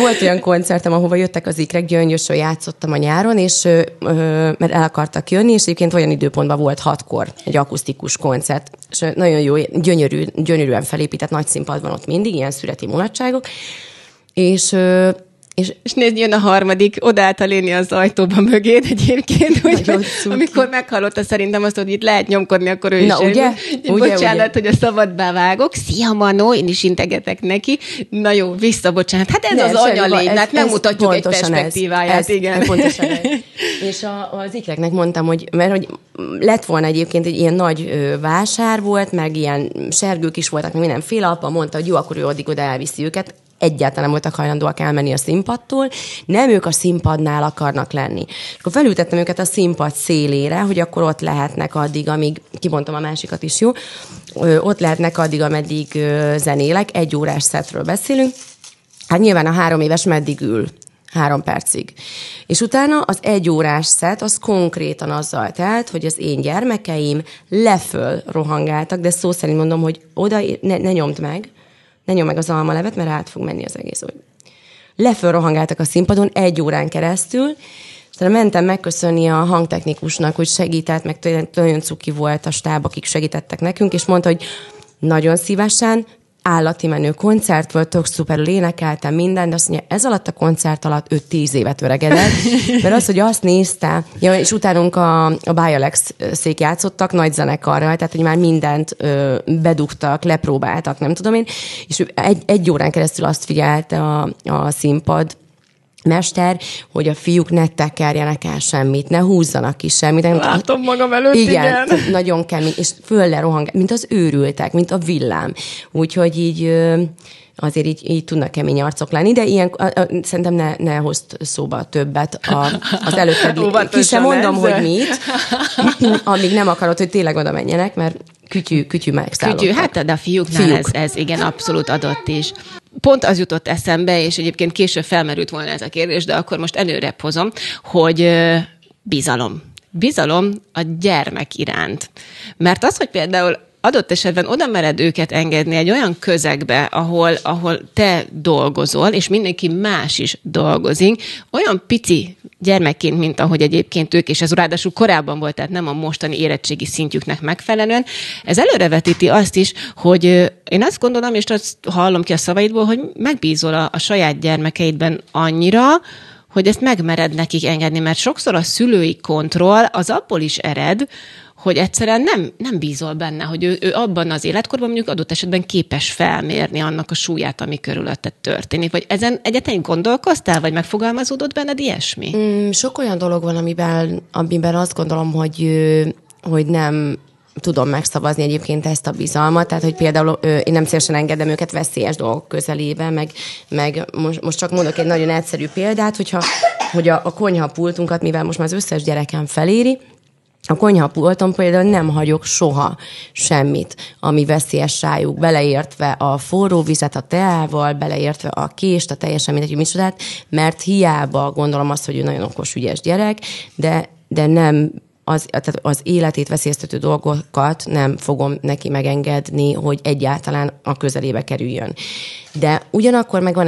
Volt olyan koncertem, ahova jöttek az ikrek, Gyöngyösön játszottam a nyáron, és mert el akartak jönni, és egyébként olyan időpontban volt 6-kor egy akusztikus koncert, és nagyon jó, gyönyörűen felépített nagy színpad van ott mindig, ilyen szüreti mulatságok, és nézd, jön a harmadik, odállt a Léni az ajtóba mögéd egyébként, hogy amikor meghallotta szerintem azt, hogy itt lehet nyomkodni, akkor ő na, is. Ugye? Bocsánat, ugye. Hogy a szabadbá vágok. Szia, Manó, én is integetek neki. Na jó, visszabocsánat. Hát ez ne, az anyalénynek, nem mutatjuk egy perspektíváját. Igen. Pontosan ez. És az ikreknek mondtam, hogy mert hogy lett volna egyébként egy ilyen nagy vásár volt, meg ilyen sergők is voltak, meg mindenféle, apa mondta, hogy jó, akkor ő addig oda elviszi őket. Egyáltalán nem voltak hajlandóak elmenni a színpadtól, nem ők a színpadnál akarnak lenni. És akkor felültettem őket a színpad szélére, hogy akkor ott lehetnek addig, amíg, kimondtam a másikat is, jó, ott lehetnek addig, ameddig zenélek, 1 órás szettről beszélünk. Hát nyilván a 3 éves meddig ül? 3 percig. És utána az 1 órás szett, az konkrétan azzal telt, hogy az én gyermekeim leföl rohangáltak, de szó szerint mondom, hogy oda ne nyomd meg, ne nyomd meg az almalevet, mert át fog menni az egész. Leföl rohangáltak a színpadon 1 órán keresztül, aztán mentem megköszönni a hangtechnikusnak, hogy segített, meg nagyon cuki volt a stáb, akik segítettek nekünk, és mondta, hogy nagyon szívesen, állati menő koncert volt, tök szuperül énekeltem minden, de azt mondja, ez alatt a koncert alatt 5-10 évet öregedett, mert az, hogy azt nézte, ja, és utánunk a Bialex-szék játszottak nagy zenekarral, tehát, hogy már mindent bedugtak, lepróbáltak, nem tudom én, és egy órán keresztül azt figyelte a színpad mester, hogy a fiúk ne tekerjenek el semmit, ne húzzanak ki semmit. Látom magam előtt, igen. Nagyon kemény, és föl lerohang, mint az őrültek, mint a villám. Úgyhogy így azért így tudnak kemény arcok lenni, de ilyen, szerintem ne hozd szóba többet az előtted. Ki sem mondom, hogy mit, amíg nem akarod, hogy tényleg oda menjenek, mert kütyű megszállottak. Kütyű, hát de a fiúknál ez igen, abszolút adott is. Pont az jutott eszembe, és egyébként később felmerült volna ez a kérdés, de akkor most előrébb hozom, hogy bizalom. Bizalom a gyermek iránt. Mert az, hogy például adott esetben oda mered őket engedni egy olyan közegbe, ahol te dolgozol, és mindenki más is dolgozik, olyan pici gyermekként, mint ahogy egyébként ők, és ez ráadásul korábban volt, tehát nem a mostani érettségi szintjüknek megfelelően, ez előrevetíti azt is, hogy én azt gondolom, és azt hallom ki a szavaidból, hogy megbízol a saját gyermekeidben annyira, hogy ezt megmered nekik engedni, mert sokszor a szülői kontroll az abból is ered, hogy egyszerűen nem bízol benne, hogy ő abban az életkorban mondjuk adott esetben képes felmérni annak a súlyát, ami körülötted történik. Vagy ezen egyetlen gondolkoztál, vagy megfogalmazódott benned ilyesmi? Sok olyan dolog van, amiben azt gondolom, hogy nem tudom megszavazni egyébként ezt a bizalmat, tehát, hogy például én nem szívesen engedem őket veszélyes dolgok közelébe, meg most csak mondok egy nagyon egyszerű példát, hogy a konyhapultunkat, mivel most már az összes gyerekem feléri, a konyhapulton például nem hagyok soha semmit, ami veszélyes rájuk, beleértve a forró vizet a teával, beleértve a kést, a teljesen mindegy, hogy micsodát, mert hiába gondolom azt, hogy ő nagyon okos, ügyes gyerek, de nem tehát az életét veszélyeztető dolgokat nem fogom neki megengedni, hogy egyáltalán a közelébe kerüljön. De ugyanakkor meg van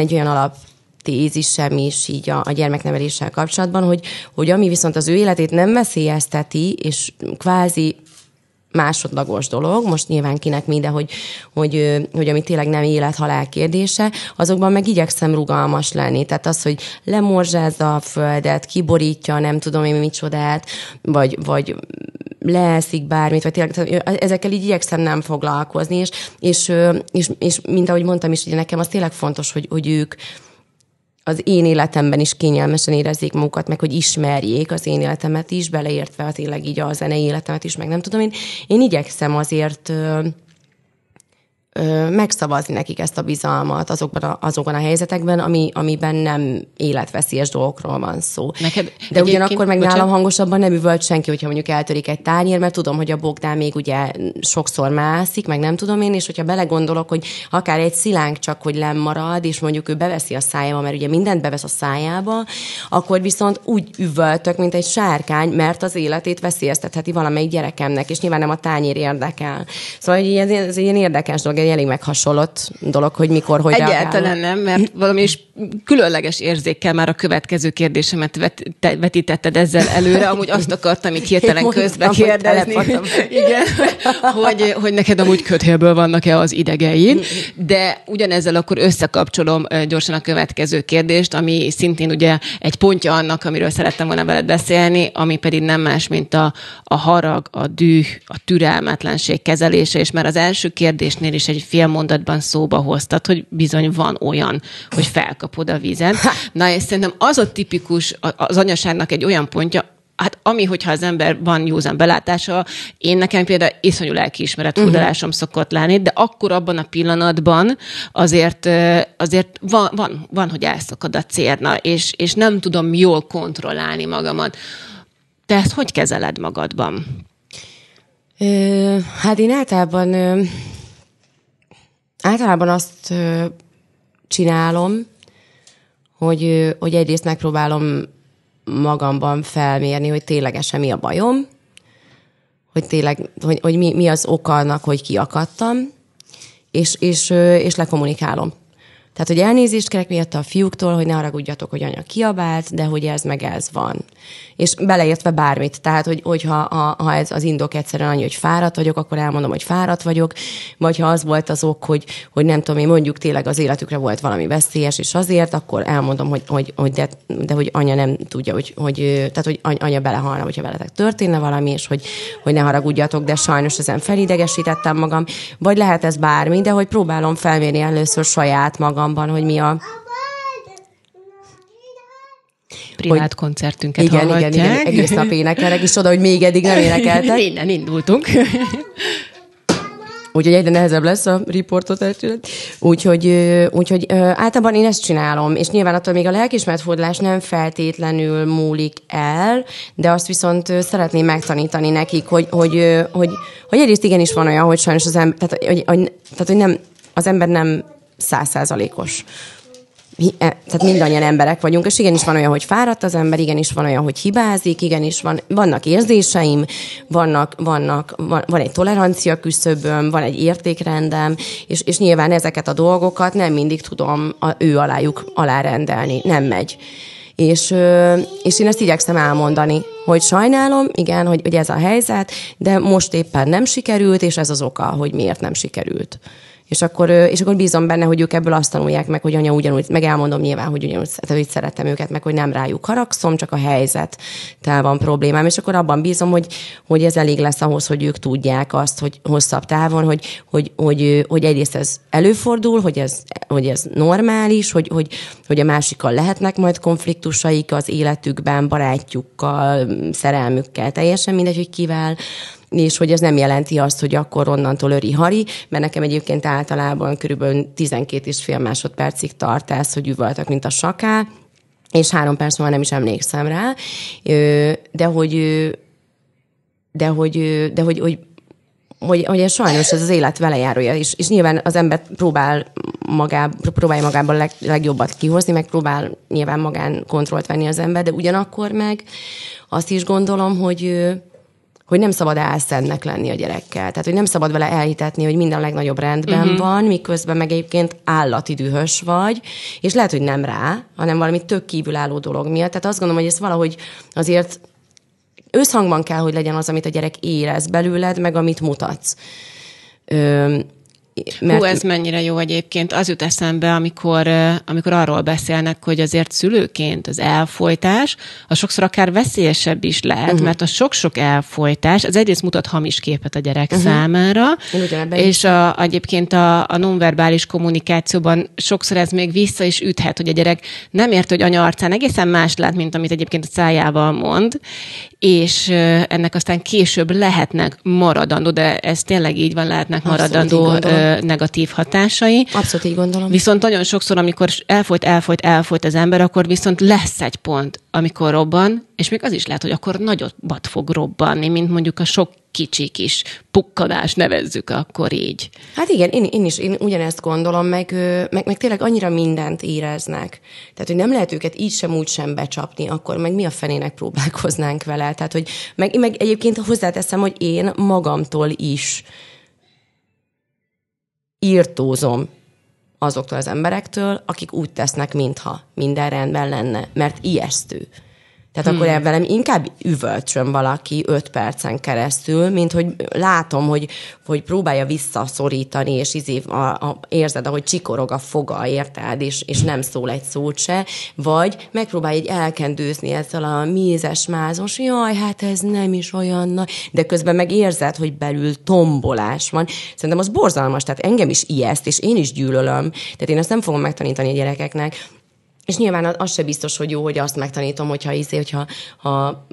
egy olyan alap, tézisem is így a gyermekneveléssel kapcsolatban, hogy ami viszont az ő életét nem veszélyezteti, és kvázi másodlagos dolog, most nyilván kinek mi, de hogy ami tényleg nem élet-halál kérdése, azokban meg igyekszem rugalmas lenni. Tehát az, hogy lemorzsázza a földet, kiborítja, nem tudom én micsodát, vagy leeszik bármit, vagy tényleg, ezekkel így igyekszem nem foglalkozni, és mint ahogy mondtam is, ugye nekem az tényleg fontos, hogy ők az én életemben is kényelmesen érezzék magukat, meg hogy ismerjék az én életemet is, beleértve tényleg így a zenei életemet is, meg nem tudom én igyekszem azért megszavazni nekik ezt a bizalmat azokban a helyzetekben, amiben nem életveszélyes dolgokról van szó. De ugyanakkor meg nálam hangosabban nem üvölt senki, hogyha mondjuk eltörik egy tányér, mert tudom, hogy a Bogdán még ugye sokszor mászik, meg nem tudom én, és hogyha belegondolok, hogy akár egy szilánk csak, hogy lemarad, és mondjuk ő beveszi a szájába, mert ugye mindent bevesz a szájába, akkor viszont úgy üvöltök, mint egy sárkány, mert az életét veszélyeztetheti valamelyik gyerekemnek, és nyilván nem a tányér érdekel. Szóval ez egy ilyen érdekes dolog, egy elég meghasonlott dolog, hogy mikor, hogy egyáltalán nem, mert valami is különleges érzékkel már a következő kérdésemet vetítetted ezzel előre, amúgy azt akartam így hirtelen közbe kérdezni, igen, hogy neked amúgy köthélből vannak-e az idegeid, de ugyanezzel akkor összekapcsolom gyorsan a következő kérdést, ami szintén ugye egy pontja annak, amiről szerettem volna veled beszélni, ami pedig nem más, mint a harag, a düh, a türelmetlenség kezelése, és már az első kérdésnél is egy fél mondatban szóba hoztad, hogy bizony van olyan, hogy felkapod a vízen. Na és szerintem az a tipikus, az anyaságnak egy olyan pontja, hát ami, hogyha az ember van józan belátása, én nekem például iszonyú lelkiismeret furdalásom szokott lenni, de akkor abban a pillanatban azért van, hogy elszakad a cérna, és nem tudom jól kontrollálni magamat. Te ezt hogy kezeled magadban? Hát én általában azt csinálom, hogy egyrészt megpróbálom magamban felmérni, hogy ténylegesen mi a bajom, hogy tényleg, hogy mi az oka annak, hogy kiakadtam, és lekommunikálom. Tehát, hogy elnézést kérek miatt a fiúktól, hogy ne haragudjatok, hogy anya kiabált, de hogy ez meg ez van. És beleértve bármit. Tehát, hogyha ez az indok egyszerűen annyi, hogy fáradt vagyok, akkor elmondom, hogy fáradt vagyok, vagy ha az volt az ok, hogy nem tudom én, mondjuk tényleg az életükre volt valami veszélyes, és azért, akkor elmondom, hogy hogy anya nem tudja, tehát, hogy anya belehalna, hogyha veletek történne valami, és hogy ne haragudjatok, de sajnos ezen felidegesítettem magam. Vagy lehet ez bármi, de hogy próbálom felmérni először saját magam, hogy mi a privát koncertünket igen, egész nap énekelek, és oda, hogy még eddig nem énekeltek. Innen indultunk. Úgyhogy egyre nehezebb lesz a riportot eltűnet. Úgyhogy általában én ezt csinálom, és nyilván attól még a lelkiismeretfordulás nem feltétlenül múlik el, de azt viszont szeretném megtanítani nekik, hogy egyrészt igenis van olyan, hogy sajnos az ember, tehát, hogy nem, az ember nem 100%-os. Tehát mindannyian emberek vagyunk, és igenis van olyan, hogy fáradt az ember, igenis van olyan, hogy hibázik, igenis vannak érzéseim, van egy tolerancia küszöböm, van egy értékrendem, és nyilván ezeket a dolgokat nem mindig tudom ő alájuk alárendelni. Nem megy. És én ezt igyekszem elmondani, hogy sajnálom, igen, hogy ez a helyzet, de most éppen nem sikerült, és ez az oka, hogy miért nem sikerült. És akkor bízom benne, hogy ők ebből azt tanulják meg, hogy anya ugyanúgy, meg elmondom nyilván, hogy ugyanúgy, tehát, hogy szeretem őket, meg hogy nem rájuk haragszom, csak a helyzettel van problémám. És akkor abban bízom, hogy ez elég lesz ahhoz, hogy ők tudják azt, hogy hosszabb távon, hogy egyrészt ez előfordul, hogy ez normális, hogy a másikkal lehetnek majd konfliktusaik az életükben, barátjukkal, szerelmükkel, teljesen mindegy, hogy kivel, és hogy ez nem jelenti azt, hogy akkor onnantól öri-hari, mert nekem egyébként általában körülbelül 12,5 másodpercig tart ez, hogy üvöltök, mint a saká, és 3 perc múlva nem is emlékszem rá, de hogy ez sajnos ez az élet velejárója, és nyilván az ember próbálja magában a legjobbat kihozni, meg próbál nyilván magán kontrollt venni az ember, de ugyanakkor meg azt is gondolom, hogy nem szabad álszentnek lenni a gyerekkel. Tehát, hogy nem szabad vele elhitetni, hogy minden legnagyobb rendben van, miközben meg egyébként állati dühös vagy, és lehet, hogy nem rá, hanem valami tök kívülálló dolog miatt. Tehát azt gondolom, hogy ez valahogy azért összhangban kell, hogy legyen az, amit a gyerek érez belőled, meg amit mutatsz. Mert... Hú, ez mennyire jó egyébként. Az jut eszembe, amikor arról beszélnek, hogy azért szülőként az elfojtás, a sokszor akár veszélyesebb is lehet, mert a sok-sok elfojtás, az egyrészt mutat hamis képet a gyerek számára, és egyébként a nonverbális kommunikációban sokszor ez még vissza is üthet, hogy a gyerek nem érti, hogy anya arcán egészen más lát, mint amit egyébként a szájával mond, és ennek aztán később lehetnek maradandó, de ez tényleg így van, lehetnek maradandó negatív hatásai. Abszolút így gondolom. Viszont nagyon sokszor, amikor elfolyt az ember, akkor viszont lesz egy pont, amikor robban, és még az is lehet, hogy akkor nagyobbat fog robbanni, mint mondjuk a sok kicsi kis pukkadás, nevezzük akkor így. Hát igen, én is ugyanezt gondolom, meg tényleg annyira mindent éreznek. Tehát, hogy nem lehet őket így sem úgy sem becsapni, akkor meg mi a fenének próbálkoznánk vele. Tehát, hogy meg egyébként hozzáteszem, hogy én magamtól is írtózom azoktól az emberektől, akik úgy tesznek, mintha minden rendben lenne, mert ijesztő. Tehát akkor velem inkább üvöltsön valaki 5 percen keresztül, mint hogy látom, hogy próbálja visszaszorítani, és érzed, ahogy csikorog a foga, érted, és nem szól egy szót se, vagy megpróbálja egy elkendőzni ezzel a mézes-mázos, jaj, hát ez nem is olyan, de közben meg érzed, hogy belül tombolás van. Szerintem az borzalmas, tehát engem is ijeszt, és én is gyűlölöm. Tehát én azt nem fogom megtanítani a gyerekeknek. És nyilván az se biztos, hogy jó, hogy azt megtanítom, hogyha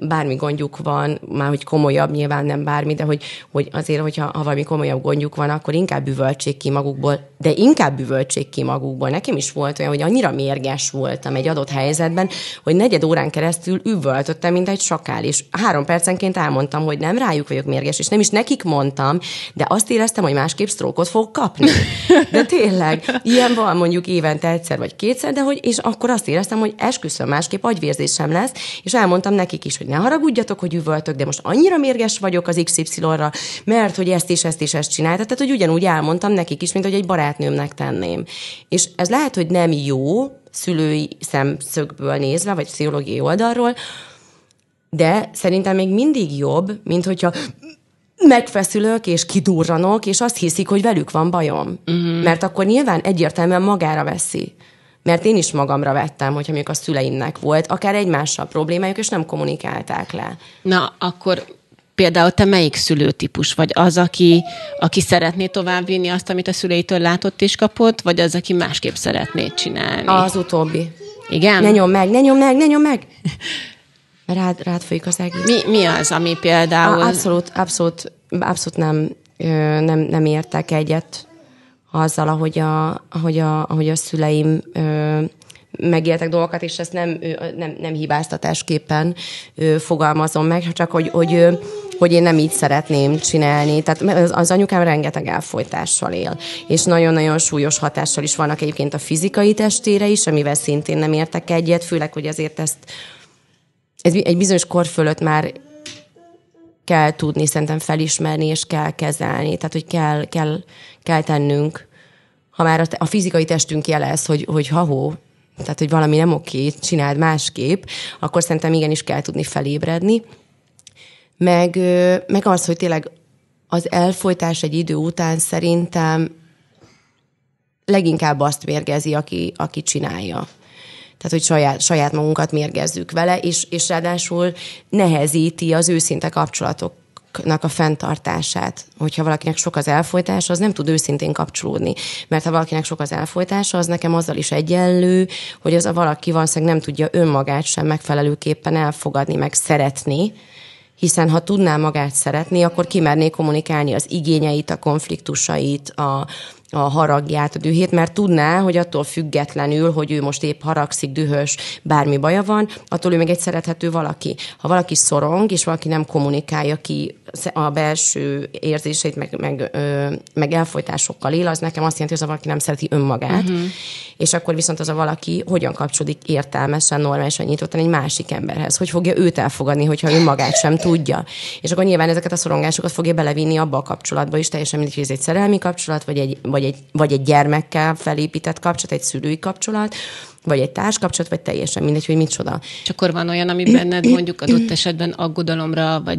bármi gondjuk van, már hogy komolyabb, nyilván nem bármi, de hogy azért, hogyha valami komolyabb gondjuk van, akkor inkább üvöltsék ki magukból. De inkább üvöltsék ki magukból. Nekem is volt olyan, hogy annyira mérges voltam egy adott helyzetben, hogy 4 órán keresztül üvöltöttem, mint egy sakál, és 3 percenként elmondtam, hogy nem rájuk vagyok mérges, és nem is nekik mondtam, de azt éreztem, hogy másképp sztrókot fogok kapni. De tényleg, ilyen van mondjuk évente egyszer vagy kétszer, de hogy és akkor akkor azt éreztem, hogy esküszöm, másképp agyvérzésem lesz, és elmondtam nekik is, hogy ne haragudjatok, hogy üvöltök, de most annyira mérges vagyok az XY-ra, mert hogy ezt és ezt és ezt csináltad, tehát hogy ugyanúgy elmondtam nekik is, mint hogy egy barátnőmnek tenném. És ez lehet, hogy nem jó szülői szemszögből nézve, vagy pszichológiai oldalról, de szerintem még mindig jobb, mint hogyha megfeszülök, és kidurranok, és azt hiszik, hogy velük van bajom. Uh-huh. Mert akkor nyilván egyértelműen magára veszi. Mert én is magamra vettem, hogyha mondjuk a szüleimnek volt, akár egymással problémájuk, és nem kommunikálták le. Na, akkor például te melyik szülőtípus vagy? Az, aki szeretné továbbvinni azt, amit a szüleitől látott és kapott, vagy az, aki másképp szeretné csinálni? Az utóbbi. Igen? Ne nyomd meg! Rád folyik az egész. Mi az, ami például... Abszolút nem értek egyet azzal, ahogy a szüleim megéltek dolgokat, és ezt nem hibáztatásképpen fogalmazom meg, csak hogy én nem így szeretném csinálni. Tehát az anyukám rengeteg elfojtással él, és nagyon-nagyon súlyos hatással is vannak egyébként a fizikai testére is, amivel szintén nem értek egyet, főleg, hogy azért ez egy bizonyos kor fölött már kell tudni, szerintem felismerni, és kell kezelni. Tehát, hogy kell tennünk, ha már a fizikai testünk jelez, hogy ha-hó, tehát, hogy valami nem oké, csináld másképp, akkor szerintem igenis kell tudni felébredni. Meg az, hogy tényleg az elfojtás egy idő után szerintem leginkább azt mérgezi, aki csinálja. Tehát, hogy saját magunkat mérgezzük vele, és ráadásul nehezíti az őszinte kapcsolatoknak a fenntartását. Hogyha valakinek sok az elfojtása, az nem tud őszintén kapcsolódni. Mert ha valakinek sok az elfojtása, az nekem azzal is egyenlő, hogy az a valaki valószínűleg nem tudja önmagát sem megfelelőképpen elfogadni, meg szeretni, hiszen ha tudná magát szeretni, akkor kimerné kommunikálni az igényeit, a konfliktusait, a haragját, a dühét, mert tudná, hogy attól függetlenül, hogy ő most épp haragszik, dühös, bármi baja van, attól ő még egy szerethető valaki. Ha valaki szorong, és valaki nem kommunikálja ki a belső érzéseit, meg elfojtásokkal él, az nekem azt jelenti, hogy az a valaki nem szereti önmagát, és akkor viszont az a valaki hogyan kapcsolódik értelmesen, normálisan, nyitottan egy másik emberhez, hogy fogja őt elfogadni, hogyha önmagát sem tudja. És akkor nyilván ezeket a szorongásokat fogja belevinni abba a kapcsolatba is, teljesen mindegy, hogy ez egy szerelmi kapcsolat, vagy egy gyermekkel felépített kapcsolat, egy szülői kapcsolat, vagy egy társkapcsolat, vagy teljesen mindegy, hogy micsoda. És akkor van olyan, ami benned mondjuk adott esetben aggodalomra, vagy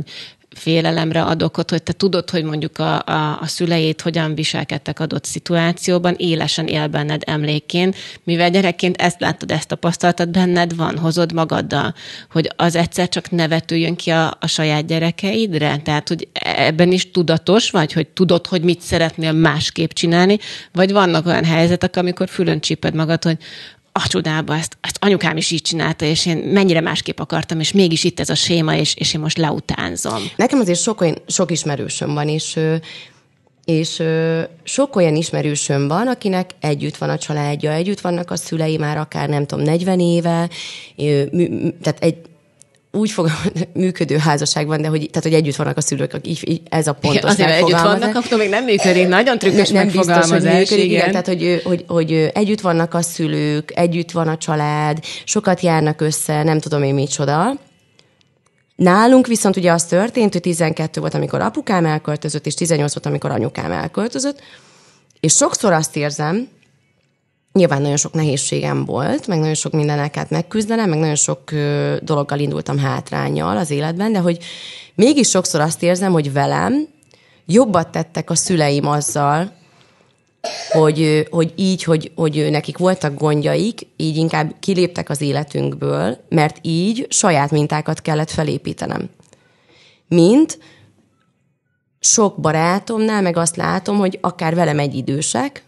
félelemre ad okot, hogy te tudod, hogy mondjuk a szüleit hogyan viselkedtek adott szituációban, élesen él benned emlékként, mivel gyerekként ezt láttad, ezt tapasztaltad, benned van, hozod magaddal, hogy az egyszer csak ne vetüljön ki a saját gyerekeidre? Tehát, hogy ebben is tudatos vagy, hogy tudod, hogy mit szeretnél másképp csinálni, vagy vannak olyan helyzetek, amikor fülön csíped magad, hogy a csodába, ezt anyukám is így csinálta, és én mennyire másképp akartam, és mégis itt ez a séma, és én most leutánzom. Nekem azért sok ismerősöm van, és sok olyan ismerősöm van, akinek együtt van a családja, együtt vannak a szülei már akár, nem tudom, 40 éve, tehát egy úgy működő házasságban, de hogy együtt vannak a szülők, ez a pontos megfogalmazás. Azért együtt vannak, akkor még nem működik, nagyon trükkös megfogalmazás. Nem biztos, hogy működik, igen. Tehát, hogy együtt vannak a szülők, együtt van a család, sokat járnak össze, nem tudom én micsoda. Nálunk viszont ugye az történt, hogy 12 volt, amikor apukám elköltözött, és 18 volt, amikor anyukám elköltözött, és sokszor azt érzem, nyilván nagyon sok nehézségem volt, meg nagyon sok mindeneket megküzdenem, meg nagyon sok dologgal indultam hátránnyal az életben, de hogy mégis sokszor azt érzem, hogy velem jobbat tettek a szüleim azzal, hogy nekik voltak gondjaik, így inkább kiléptek az életünkből, mert így saját mintákat kellett felépítenem. Mint sok barátomnál, meg azt látom, hogy akár velem egy idősek,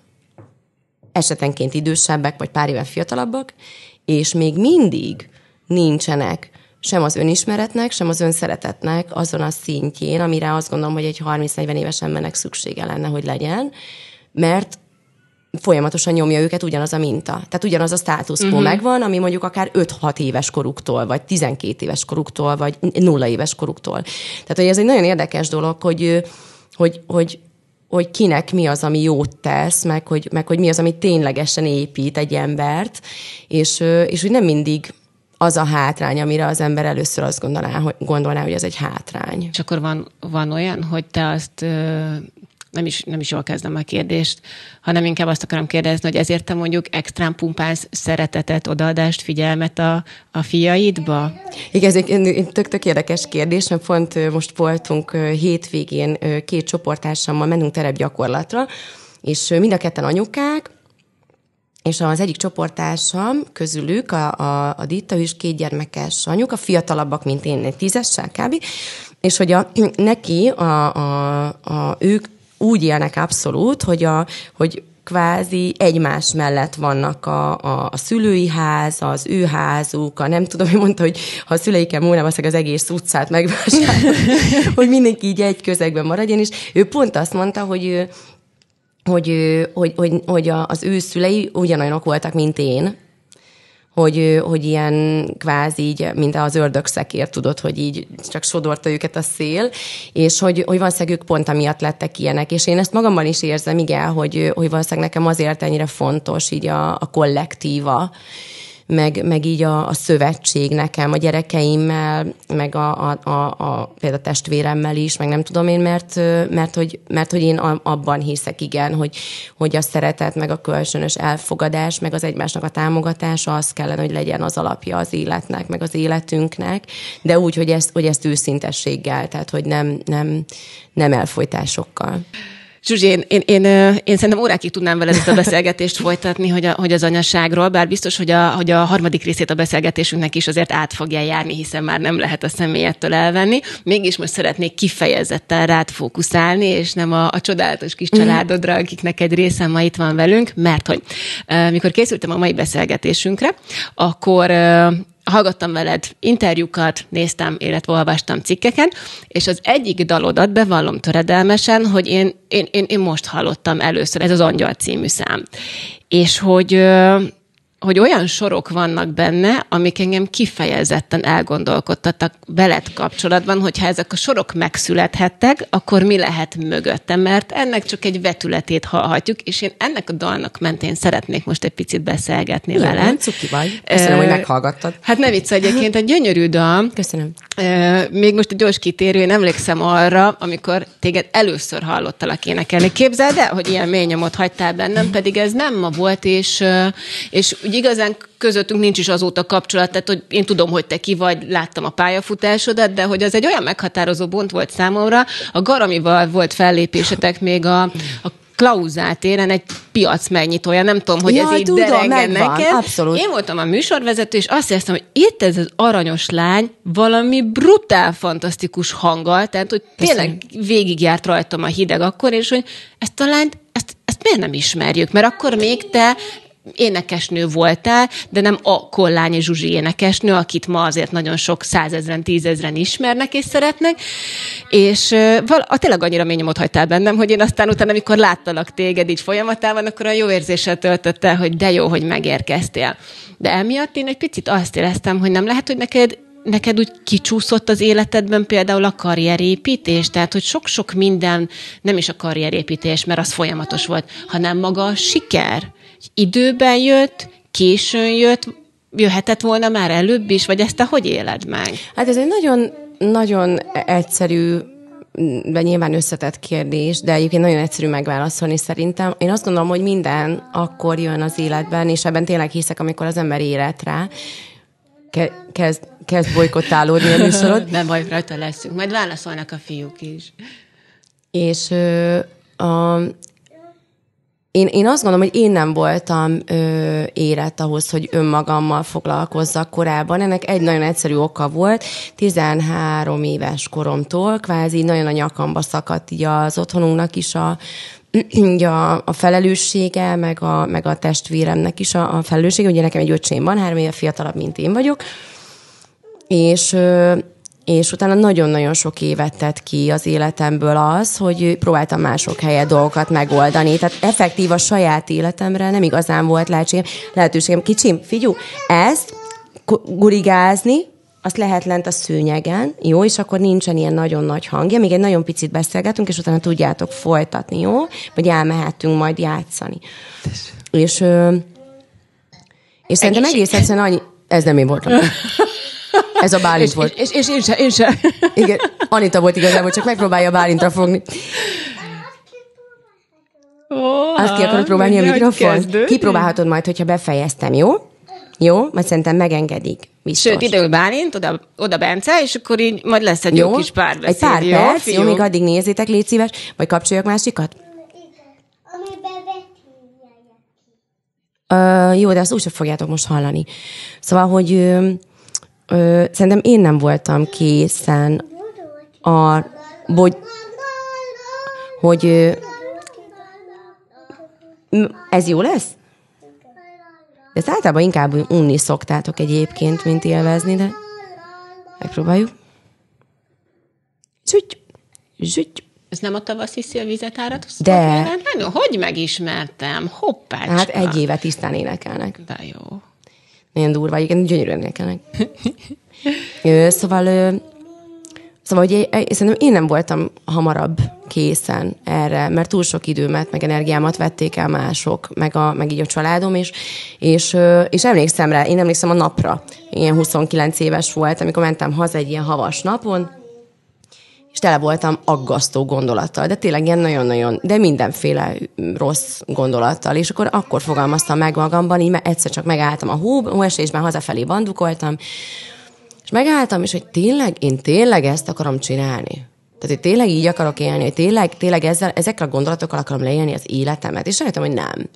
esetenként idősebbek, vagy pár éven fiatalabbak, és még mindig nincsenek sem az önismeretnek, sem az önszeretetnek azon a szintjén, amire azt gondolom, hogy egy 30-40 éves embernek szüksége lenne, hogy legyen, mert folyamatosan nyomja őket ugyanaz a minta. Tehát ugyanaz a státusz quo megvan, ami mondjuk akár 5-6 éves koruktól, vagy 12 éves koruktól, vagy 0 éves koruktól. Tehát, hogy ez egy nagyon érdekes dolog, hogy hogy kinek mi az, ami jót tesz, meg hogy mi az, ami ténylegesen épít egy embert, és hogy nem mindig az a hátrány, amire az ember először azt gondolná, hogy ez egy hátrány. És akkor van olyan, hogy te azt... Nem is jól kezdem a kérdést, hanem inkább azt akarom kérdezni, hogy ezért te mondjuk extrán pumpálsz szeretetet, odaadást, figyelmet a fiaidba? Igen, ez egy tök érdekes kérdés, mert pont most voltunk hétvégén, két csoporttársammal mentünk terepgyakorlatra, és mind a ketten anyukák, és az egyik csoporttársam közülük, a Dita, ő is kétgyermekes anyuka, fiatalabbak, mint én, 10-essel kb. És hogy ők úgy élnek abszolút, hogy kvázi egymás mellett vannak a szülői ház, az ő házuk, nem tudom, hogy mondta, hogy ha a szüleiken múlna, az egész utcát megvásárol, hogy mindenki így egy közegben maradjon, és ő pont azt mondta, hogy az ő szülei ugyanolyanok voltak, mint én, hogy ilyen kvázi így, mint az ördögszekért, tudod, hogy így csak sodorta őket a szél, és hogy valószínűleg ők pont amiatt lettek ilyenek, és én ezt magamban is érzem, igen, hogy valószínűleg nekem azért ennyire fontos így a kollektíva, meg így a szövetség nekem, a gyerekeimmel, meg például a testvéremmel is, meg nem tudom én, mert hogy én abban hiszek, igen, hogy a szeretet, meg a kölcsönös elfogadás, meg az egymásnak a támogatása, az kellene, hogy legyen az alapja az életnek, meg az életünknek, de úgy, hogy ezt őszintességgel, tehát hogy nem elfolytásokkal. Zsuzsi, én szerintem órákig tudnám veled ezt a beszélgetést folytatni, hogy az anyaságról, bár biztos, hogy a harmadik részét a beszélgetésünknek is azért át fogja járni, hiszen már nem lehet a személyettől elvenni. Mégis most szeretnék kifejezetten rád fókuszálni, és nem a csodálatos kis családodra, akiknek egy része ma itt van velünk, mert hogy mikor készültem a mai beszélgetésünkre, akkor... hallgattam veled interjúkat, néztem, illetve olvastam cikkeken, és az egyik dalodat bevallom töredelmesen, hogy én most hallottam először, ez az Angyal című szám. És hogy olyan sorok vannak benne, amik engem kifejezetten elgondolkodtattak veled kapcsolatban, hogyha ezek a sorok megszülethettek, akkor mi lehet mögötte, mert ennek csak egy vetületét hallhatjuk, és én ennek a dalnak mentén szeretnék most egy picit beszélgetni veled. Cuki vagy. Köszönöm, hogy meghallgattad. Hát nem vicc, egyébként egy gyönyörű dal. Köszönöm. Még most a gyors kitérő, én emlékszem arra, amikor téged először hallottalak énekelni. Képzeld el, hogy ilyen mély nyomot hagytál bennem, pedig ez nem ma volt, és úgy igazán közöttünk nincs is azóta kapcsolat, tehát hogy én tudom, hogy te ki vagy, láttam a pályafutásodat, de hogy az egy olyan meghatározó bont volt számomra. A Garamival volt fellépésetek még a Klauzál téren, egy piac megnyitója, nem tudom, hogy ez így derenged neked. Abszolút. Én voltam a műsorvezető, és azt éreztem, hogy itt ez az aranyos lány valami brutál, fantasztikus hanggal, tehát hogy tényleg végigjárt rajtam a hideg akkor, és hogy ezt a lányt, ezt miért nem ismerjük? Mert akkor még te énekesnő voltál, de nem a Kollányi Zsuzsi énekesnő, akit ma azért nagyon sok 100 000-10 000 ismernek és szeretnek, és tényleg annyira mély nyomot hagytál bennem, hogy én aztán utána, amikor láttalak téged így folyamatában, akkor a jó érzéssel töltött el, hogy de jó, hogy megérkeztél. De emiatt én egy picit azt éreztem, hogy nem lehet, hogy neked úgy kicsúszott az életedben például a karrierépítés, tehát hogy sok-sok minden, nem is a karrierépítés, mert az folyamatos volt, hanem maga a siker. Időben jött, későn jött, jöhetett volna már előbb is, vagy ezt te hogy éled meg? Hát ez egy nagyon-nagyon egyszerű, de nyilván összetett kérdés, de egyébként nagyon egyszerű megválaszolni szerintem. Én azt gondolom, hogy minden akkor jön az életben, és ebben tényleg hiszek, amikor az ember érett rá, kezd bojkottálódni a műsorod. Nem baj, rajta leszünk. Majd válaszolnak a fiúk is. És Én azt gondolom, hogy én nem voltam érett ahhoz, hogy önmagammal foglalkozzak korábban. Ennek egy nagyon egyszerű oka volt. 13 éves koromtól kvázi nagyon a nyakamba szakadt így az otthonunknak is a felelőssége, meg a testvéremnek is a felelőssége. Ugye nekem egy öcsém van, 3 éve fiatalabb, mint én vagyok. És utána nagyon-nagyon sok évet tett ki az életemből az, hogy próbáltam mások helyett dolgokat megoldani. Tehát effektív a saját életemre nem igazán volt lehetőségem. Kicsim, figyú, ezt gurigázni, azt lehet lent a szőnyegen, jó, és akkor nincsen ilyen nagyon nagy hangja, még egy nagyon picit beszélgetünk, és utána tudjátok folytatni, jó? Vagy elmehetünk majd játszani. És szerintem egész egyszerűen annyi... Ez nem én voltam. Ez a Bálint volt. És én sem. Igen, Anita volt igazából, csak megpróbálja Bálintra fogni. Azt ki akarod próbálni a mikrofont? Kipróbálhatod majd, hogyha befejeztem, jó? Jó, mert szerintem megengedik. Biztos. Sőt, ide ül Bálint, oda Bence, és akkor így majd lesz egy jó kis párbeszéd. Egy pár perc, jó, még addig nézzétek, légy szíves, vagy kapcsoljak másikat? Jó, de azt úgyse fogjátok most hallani. Szóval, hogy szerintem én nem voltam készen ez jó lesz? De ezt általában inkább unni szoktátok egyébként, mint élvezni, de megpróbáljuk. Zsügy. Ez nem a tavaszi szélvizet áratos? De. Hogy megismertem? Hoppácska. Hát egy éve tisztán énekelnek. De jó. Nagyon durva, igen, gyönyörűen énekelnek. Szóval hogy szerintem én nem voltam hamarabb készen erre, mert túl sok időmet, meg energiámat vették el mások, meg így a családom is, és emlékszem rá, én emlékszem a napra. Ilyen 29 éves volt, amikor mentem haza egy ilyen havas napon, és tele voltam aggasztó gondolattal, de tényleg ilyen nagyon-nagyon, de mindenféle rossz gondolattal, és akkor fogalmaztam meg magamban, így egyszer csak megálltam a hóesésben, hazafelé bandukoltam, és megálltam, és hogy én tényleg ezt akarom csinálni. Tehát, hogy tényleg így akarok élni, hogy tényleg ezekre a gondolatokkal akarom leélni az életemet, és rájöttem, hogy nem.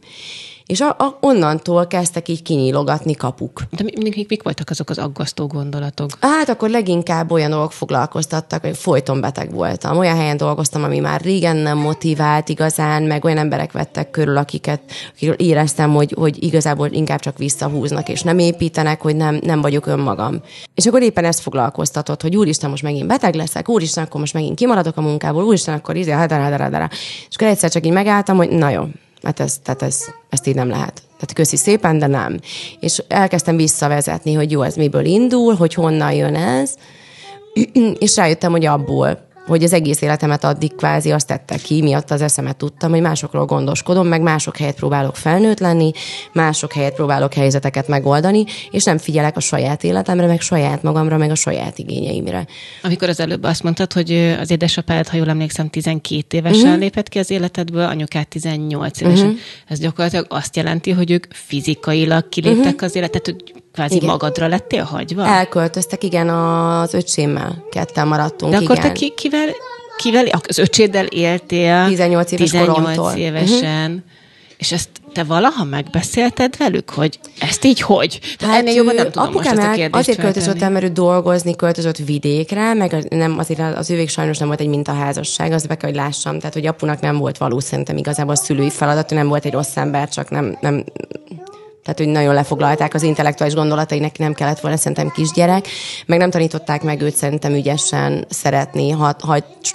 És onnantól kezdtek így kinyílogatni kapuk. De mik voltak azok az aggasztó gondolatok? Hát akkor leginkább olyan dolgok foglalkoztattak, hogy folyton beteg voltam. Olyan helyen dolgoztam, ami már régen nem motivált igazán, meg olyan emberek vettek körül, akikről éreztem, hogy igazából inkább csak visszahúznak, és nem építenek, hogy nem vagyok önmagam. És akkor éppen ezt foglalkoztatott, hogy úristen, most megint beteg leszek, úristen, akkor most megint kimaradok a munkából, úristen, akkor és akkor egyszer csak így megálltam, hogy na jó. Hát ezt így nem lehet. Tehát köszi szépen, de nem. És elkezdtem visszavezetni, hogy jó, ez miből indul, hogy honnan jön ez, és rájöttem, hogy abból, hogy az egész életemet addig kvázi azt tette ki, miatt az eszemet tudtam, hogy másokról gondoskodom, meg mások helyett próbálok felnőtt lenni, mások helyett próbálok helyzeteket megoldani, és nem figyelek a saját életemre, meg saját magamra, meg a saját igényeimre. Amikor az előbb azt mondtad, hogy az édesapád, ha jól emlékszem, 12 évesen lépett ki az életedből, anyukád 18 évesen. Ez gyakorlatilag azt jelenti, hogy ők fizikailag kiléptek az életet, hogy kvázi magadra lettél hagyva? Elköltöztek, igen, az öcsémmel ketten maradtunk, igen. De akkor te kivel az öcséddel éltél? 18 éves koromtól. Évesen. És ezt te valaha megbeszélted velük, hogy ezt így hogy? Tehát ennél jobban nem tudom most ezt a kérdést azért feltenni. Költözött el, mert ő dolgozni költözött vidékre, meg nem, azért az ővék sajnos nem volt egy mintaházasság, azt be kell, hogy lássam, tehát hogy apunak nem volt való szerintem igazából szülői feladat, ő nem volt egy rossz ember, csak nem tehát, hogy nagyon lefoglalták az intellektuális gondolatai, neki nem kellett volna szerintem kisgyerek, meg nem tanították meg őt szerintem ügyesen szeretni,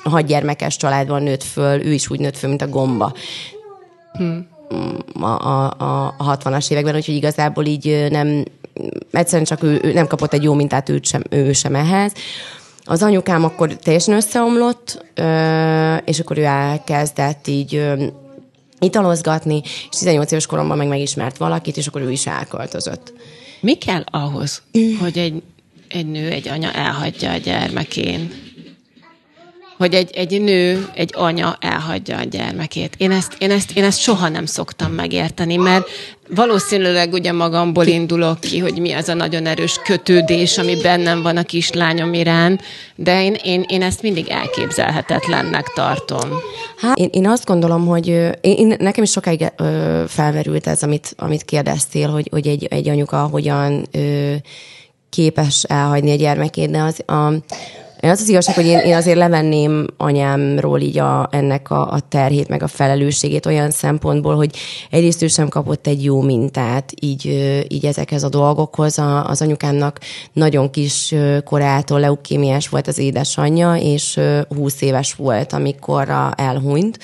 hatgyermekes családban nőtt föl, ő is úgy nőtt föl, mint a gomba. A 60-as években, úgyhogy igazából így nem, egyszerűen csak ő nem kapott egy jó mintát, ő sem ehhez. Az anyukám akkor teljesen összeomlott, és akkor ő elkezdett így italozgatni, és 18 éves koromban meg megismert valakit, és akkor ő is elköltözött. Mi kell ahhoz, hogy egy nő, egy anya elhagyja a gyermekén? Hogy egy nő, egy anya elhagyja a gyermekét. Én ezt soha nem szoktam megérteni, mert valószínűleg ugye magamból indulok ki, hogy mi az a nagyon erős kötődés, ami bennem van a kislányom irán, de én ezt mindig elképzelhetetlennek tartom. Hát én azt gondolom, hogy nekem is sokáig felmerült ez, amit kérdeztél, hogy egy anyuka hogyan képes elhagyni a gyermekét, de az Az az igazság, hogy én azért levenném anyámról így ennek a terhét, meg a felelősségét olyan szempontból, hogy egyrészt ő sem kapott egy jó mintát így ezekhez a dolgokhoz. Az anyukámnak nagyon kis korától leukémiás volt az édesanyja, és 20 éves volt, amikor elhunyt,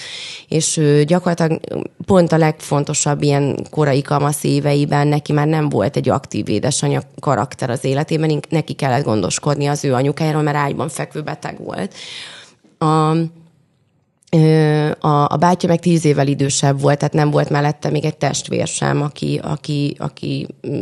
és gyakorlatilag pont a legfontosabb ilyen korai kamasz éveiben neki már nem volt egy aktív édesanyja karakter az életében, neki kellett gondoskodni az ő anyukájáról, mert ágyban fekvő beteg volt. A bátyja meg 10 évvel idősebb volt, tehát nem volt mellette még egy testvér sem, aki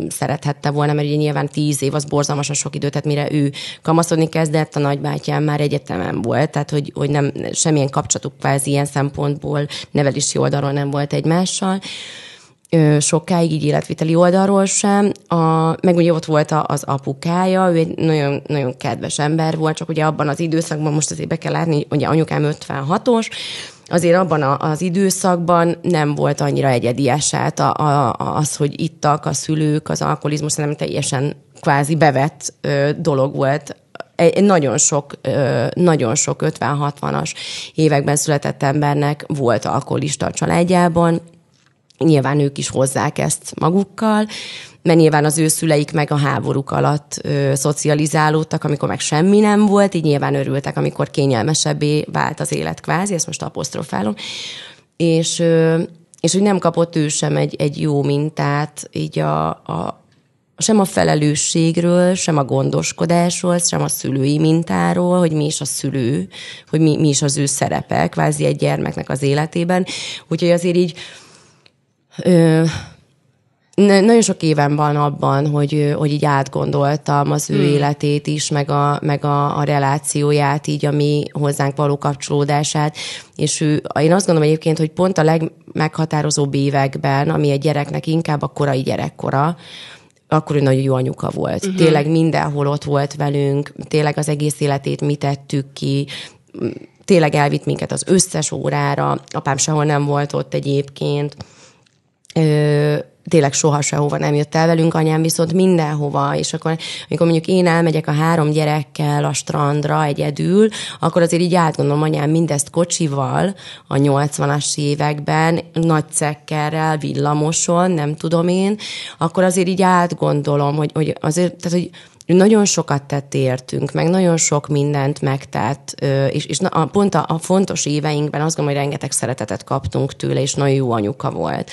szerethette volna, mert ugye nyilván 10 év az borzalmasan sok idő, tehát mire ő kamaszodni kezdett, a nagybátyám már egyetemen volt, tehát hogy nem, semmilyen kapcsolatuk kvázi ilyen szempontból nevelési oldalról nem volt egymással. Sokáig, így életviteli oldalról sem. Meg ugye ott volt az apukája, ő egy nagyon, nagyon kedves ember volt, csak ugye abban az időszakban, most azért be kell látni, ugye anyukám 56-os, azért abban az időszakban nem volt annyira egyedi eset az, hogy ittak a szülők, az alkoholizmus, nem teljesen kvázi bevett dolog volt. Nagyon sok 50-60-as években született embernek volt alkoholista a családjában. Nyilván ők is hozzák ezt magukkal, mert nyilván az ő szüleik meg a háborúk alatt szocializálódtak, amikor meg semmi nem volt, így nyilván örültek, amikor kényelmesebbé vált az élet kvázi, ezt most apostrofálom, és hogy nem kapott ő sem egy jó mintát, így sem a felelősségről, sem a gondoskodásról, sem a szülői mintáról, hogy mi is a szülő, hogy mi is az ő szerepe, kvázi egy gyermeknek az életében. Úgyhogy azért így nagyon sok éven van abban, hogy így átgondoltam az ő életét is, meg a relációját, így a mi hozzánk való kapcsolódását, és én azt gondolom egyébként, hogy pont a legmeghatározóbb években, ami egy gyereknek inkább a korai gyerekkora, akkor ő nagyon jó anyuka volt. Uh-huh. Tényleg mindenhol ott volt velünk, tényleg az egész életét mi tettük ki, tényleg elvitt minket az összes órára, apám sehol nem volt ott egyébként, tényleg soha sehova nem jött el velünk, anyám viszont mindenhova, és akkor amikor mondjuk én elmegyek a 3 gyerekkel a strandra egyedül, akkor azért így átgondolom, anyám mindezt kocsival a 80-as években, nagy cekkerrel, villamoson, nem tudom én, akkor azért így átgondolom, hogy azért, tehát hogy nagyon sokat tett értünk, meg nagyon sok mindent megtett, és pont a fontos éveinkben azt gondolom, hogy rengeteg szeretetet kaptunk tőle, és nagyon jó anyuka volt.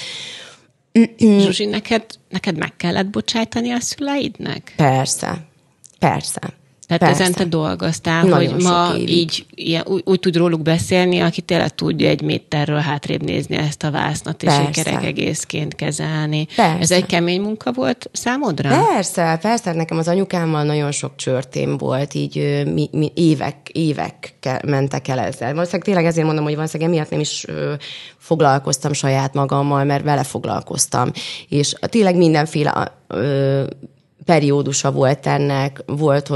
Zsuzsi, neked meg kellett bocsájtani a szüleidnek? Persze. Tehát ezen te dolgoztál, nagyon, hogy ma így úgy tud róluk beszélni, aki tényleg tudja egy méterről hátrébb nézni ezt a vásznat, és egy kerek egészként kezelni. Persze. Ez egy kemény munka volt számodra? Persze. Nekem az anyukámmal nagyon sok csörtém volt, így mi évek mentek el ezzel. Valószínűleg tényleg ezért mondom, hogy valószínűleg emiatt nem is foglalkoztam saját magammal, mert vele foglalkoztam. És tényleg mindenféle periódusa volt ennek, volt,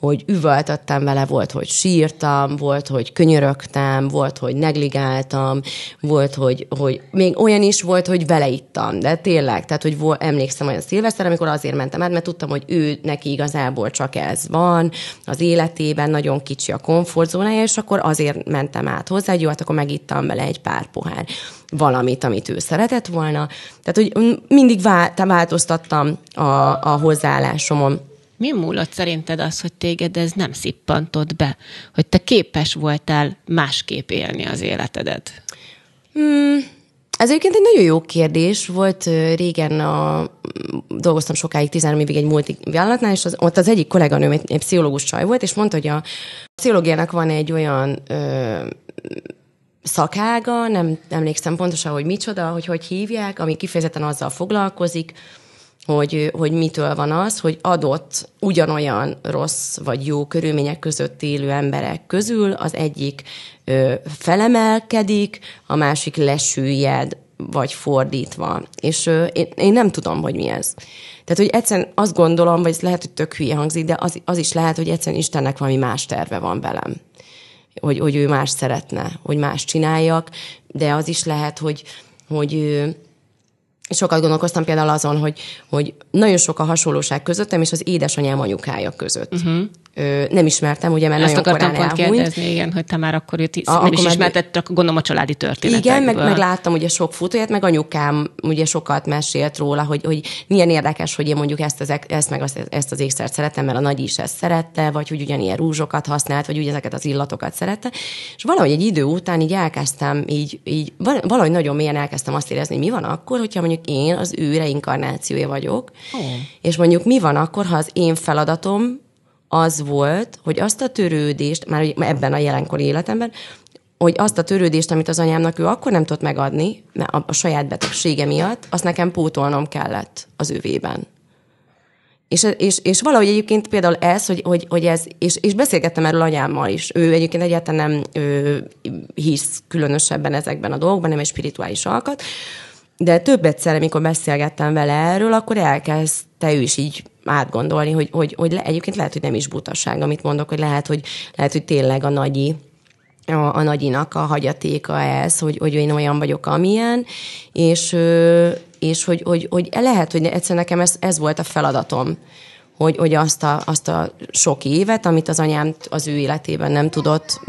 hogy üvöltöttem vele, volt, hogy sírtam, volt, hogy könyörögtem, volt, hogy negligáltam, volt, hogy még olyan is volt, hogy vele ittam, de tényleg, tehát, hogy emlékszem olyan szilveszterre, amikor azért mentem át, mert tudtam, hogy ő neki igazából csak ez van, az életében nagyon kicsi a komfortzónája, és akkor azért mentem át hozzá, hogy jó, hát akkor megittam vele egy pár pohár valamit, amit ő szeretett volna. Tehát, hogy mindig változtattam a hozzáállásomon. Mi múlott szerinted az, hogy téged ez nem szippantott be? Hogy te képes voltál másképp élni az életedet? Ez egyébként egy nagyon jó kérdés. Volt régen, dolgoztam sokáig, 13 évig egy multivállalatnál, és ott az egyik kolléganőm egy pszichológus csaj volt, és mondta, hogy a pszichológiának van egy olyan szakága, nem emlékszem pontosan, hogy micsoda, hogy hívják, ami kifejezetten azzal foglalkozik, hogy mitől van az, hogy adott ugyanolyan rossz vagy jó körülmények között élő emberek közül az egyik felemelkedik, a másik lesüllyed, vagy fordítva. És én nem tudom, hogy mi ez. Tehát, hogy egyszerűen azt gondolom, vagy lehet, hogy tök hülye hangzik, de az is lehet, hogy egyszerűen Istennek valami más terve van velem. Hogy ő más szeretne, hogy más csináljak, de az is lehet, hogy sokat gondolkoztam például azon, hogy nagyon sok a hasonlóság közöttem, és az édesanyám anyukája között. Uh-huh. Nem ismertem, ugye, mert nagyon korán elhúnyt. Ezt akartam pont kérdezni, igen, hogy te már akkor őt nem is ismertett, csak gondolom a családi történetekből. Igen, meg láttam ugye sok fotóját, meg anyukám ugye sokat mesélt róla, hogy milyen érdekes, hogy én mondjuk ezt az ékszert szerettem, mert a nagy is ezt szerette, vagy hogy ugyanilyen rúzsokat használt, vagy úgy ezeket az illatokat szerette. És valahogy egy idő után így elkezdtem, így valahogy nagyon mélyen elkezdtem azt érezni, hogy mi van akkor, hogyha mondjuk én az ő reinkarnációja vagyok, és mondjuk mi van akkor, ha az én feladatom az volt, hogy azt a törődést, már ebben a jelenkori életemben, hogy azt a törődést, amit az anyámnak ő akkor nem tudott megadni, mert a saját betegsége miatt, azt nekem pótolnom kellett az ővében. És valahogy egyébként például ez, hogy ez, és beszélgettem erről anyámmal is. Ő egyébként egyáltalán nem hisz különösebben ezekben a dolgokban, nem egy spirituális alkat, de több egyszer, amikor beszélgettem vele erről, akkor elkezdte ő is így átgondolni, hogy egyébként lehet, hogy nem is butaság, amit mondok, hogy lehet, hogy tényleg a nagyinak a hagyatéka ez, hogy én olyan vagyok, amilyen, és hogy lehet, hogy egyszerűen nekem ez volt a feladatom, hogy azt a sok évet, amit az anyám az ő életében nem tudott,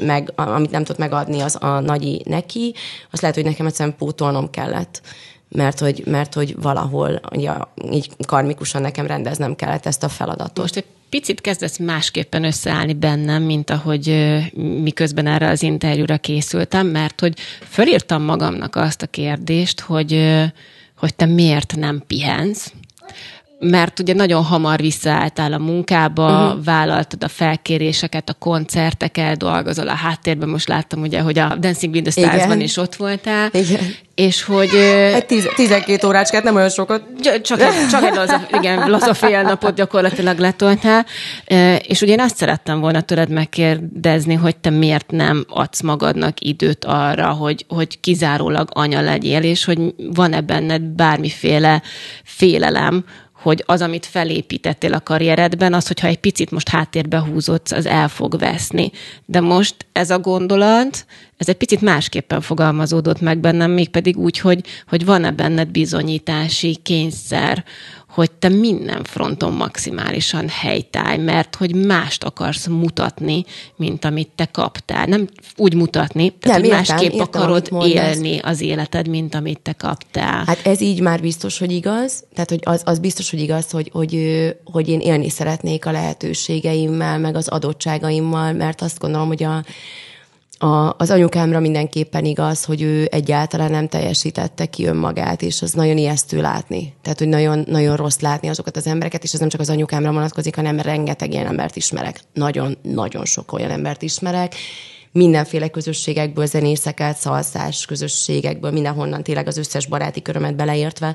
meg, amit nem tudott megadni az a nagyi neki, azt lehet, hogy nekem egyszerűen pótolnom kellett. Mert hogy valahol ja, így karmikusan nekem rendeznem kellett ezt a feladatot. Most egy picit kezdesz másképpen összeállni bennem, mint ahogy miközben erre az interjúra készültem, mert hogy fölírtam magamnak azt a kérdést, hogy te miért nem pihensz? Mert ugye nagyon hamar visszaálltál a munkába, uh-huh. vállaltad a felkéréseket, a koncertekkel, dolgozol a háttérben, most láttam ugye, hogy a Dancing with the Starsban is ott voltál. Igen. És hogy... 12 órácskát, nem olyan sokat. Csak egy laza fél napot gyakorlatilag letoltál. És ugye én azt szerettem volna tőled megkérdezni, hogy te miért nem adsz magadnak időt arra, hogy kizárólag anya legyél, és hogy van-e benned bármiféle félelem, hogy az, amit felépítettél a karrieredben, az, hogyha egy picit most háttérbe húzódsz, az el fog veszni. De most ez a gondolat, ez egy picit másképpen fogalmazódott meg bennem, mégpedig úgy, hogy van-e benned bizonyítási kényszer, hogy te minden fronton maximálisan helytállj, mert hogy mást akarsz mutatni, mint amit te kaptál. Nem úgy mutatni, tehát nem, hogy másképp akarod élni az életed, mint amit te kaptál. Hát ez így már biztos, hogy igaz. Tehát hogy az biztos, hogy igaz, hogy én élni szeretnék a lehetőségeimmel, meg az adottságaimmal, mert azt gondolom, hogy az anyukámra mindenképpen igaz, hogy ő egyáltalán nem teljesítette ki önmagát, és az nagyon ijesztő látni. Tehát, hogy nagyon, nagyon rossz látni azokat az embereket, és ez nem csak az anyukámra vonatkozik, hanem rengeteg ilyen embert ismerek. Nagyon, nagyon sok olyan embert ismerek. Mindenféle közösségekből, zenészeket, szalszás közösségekből, mindenhonnan, tényleg az összes baráti körömet beleértve.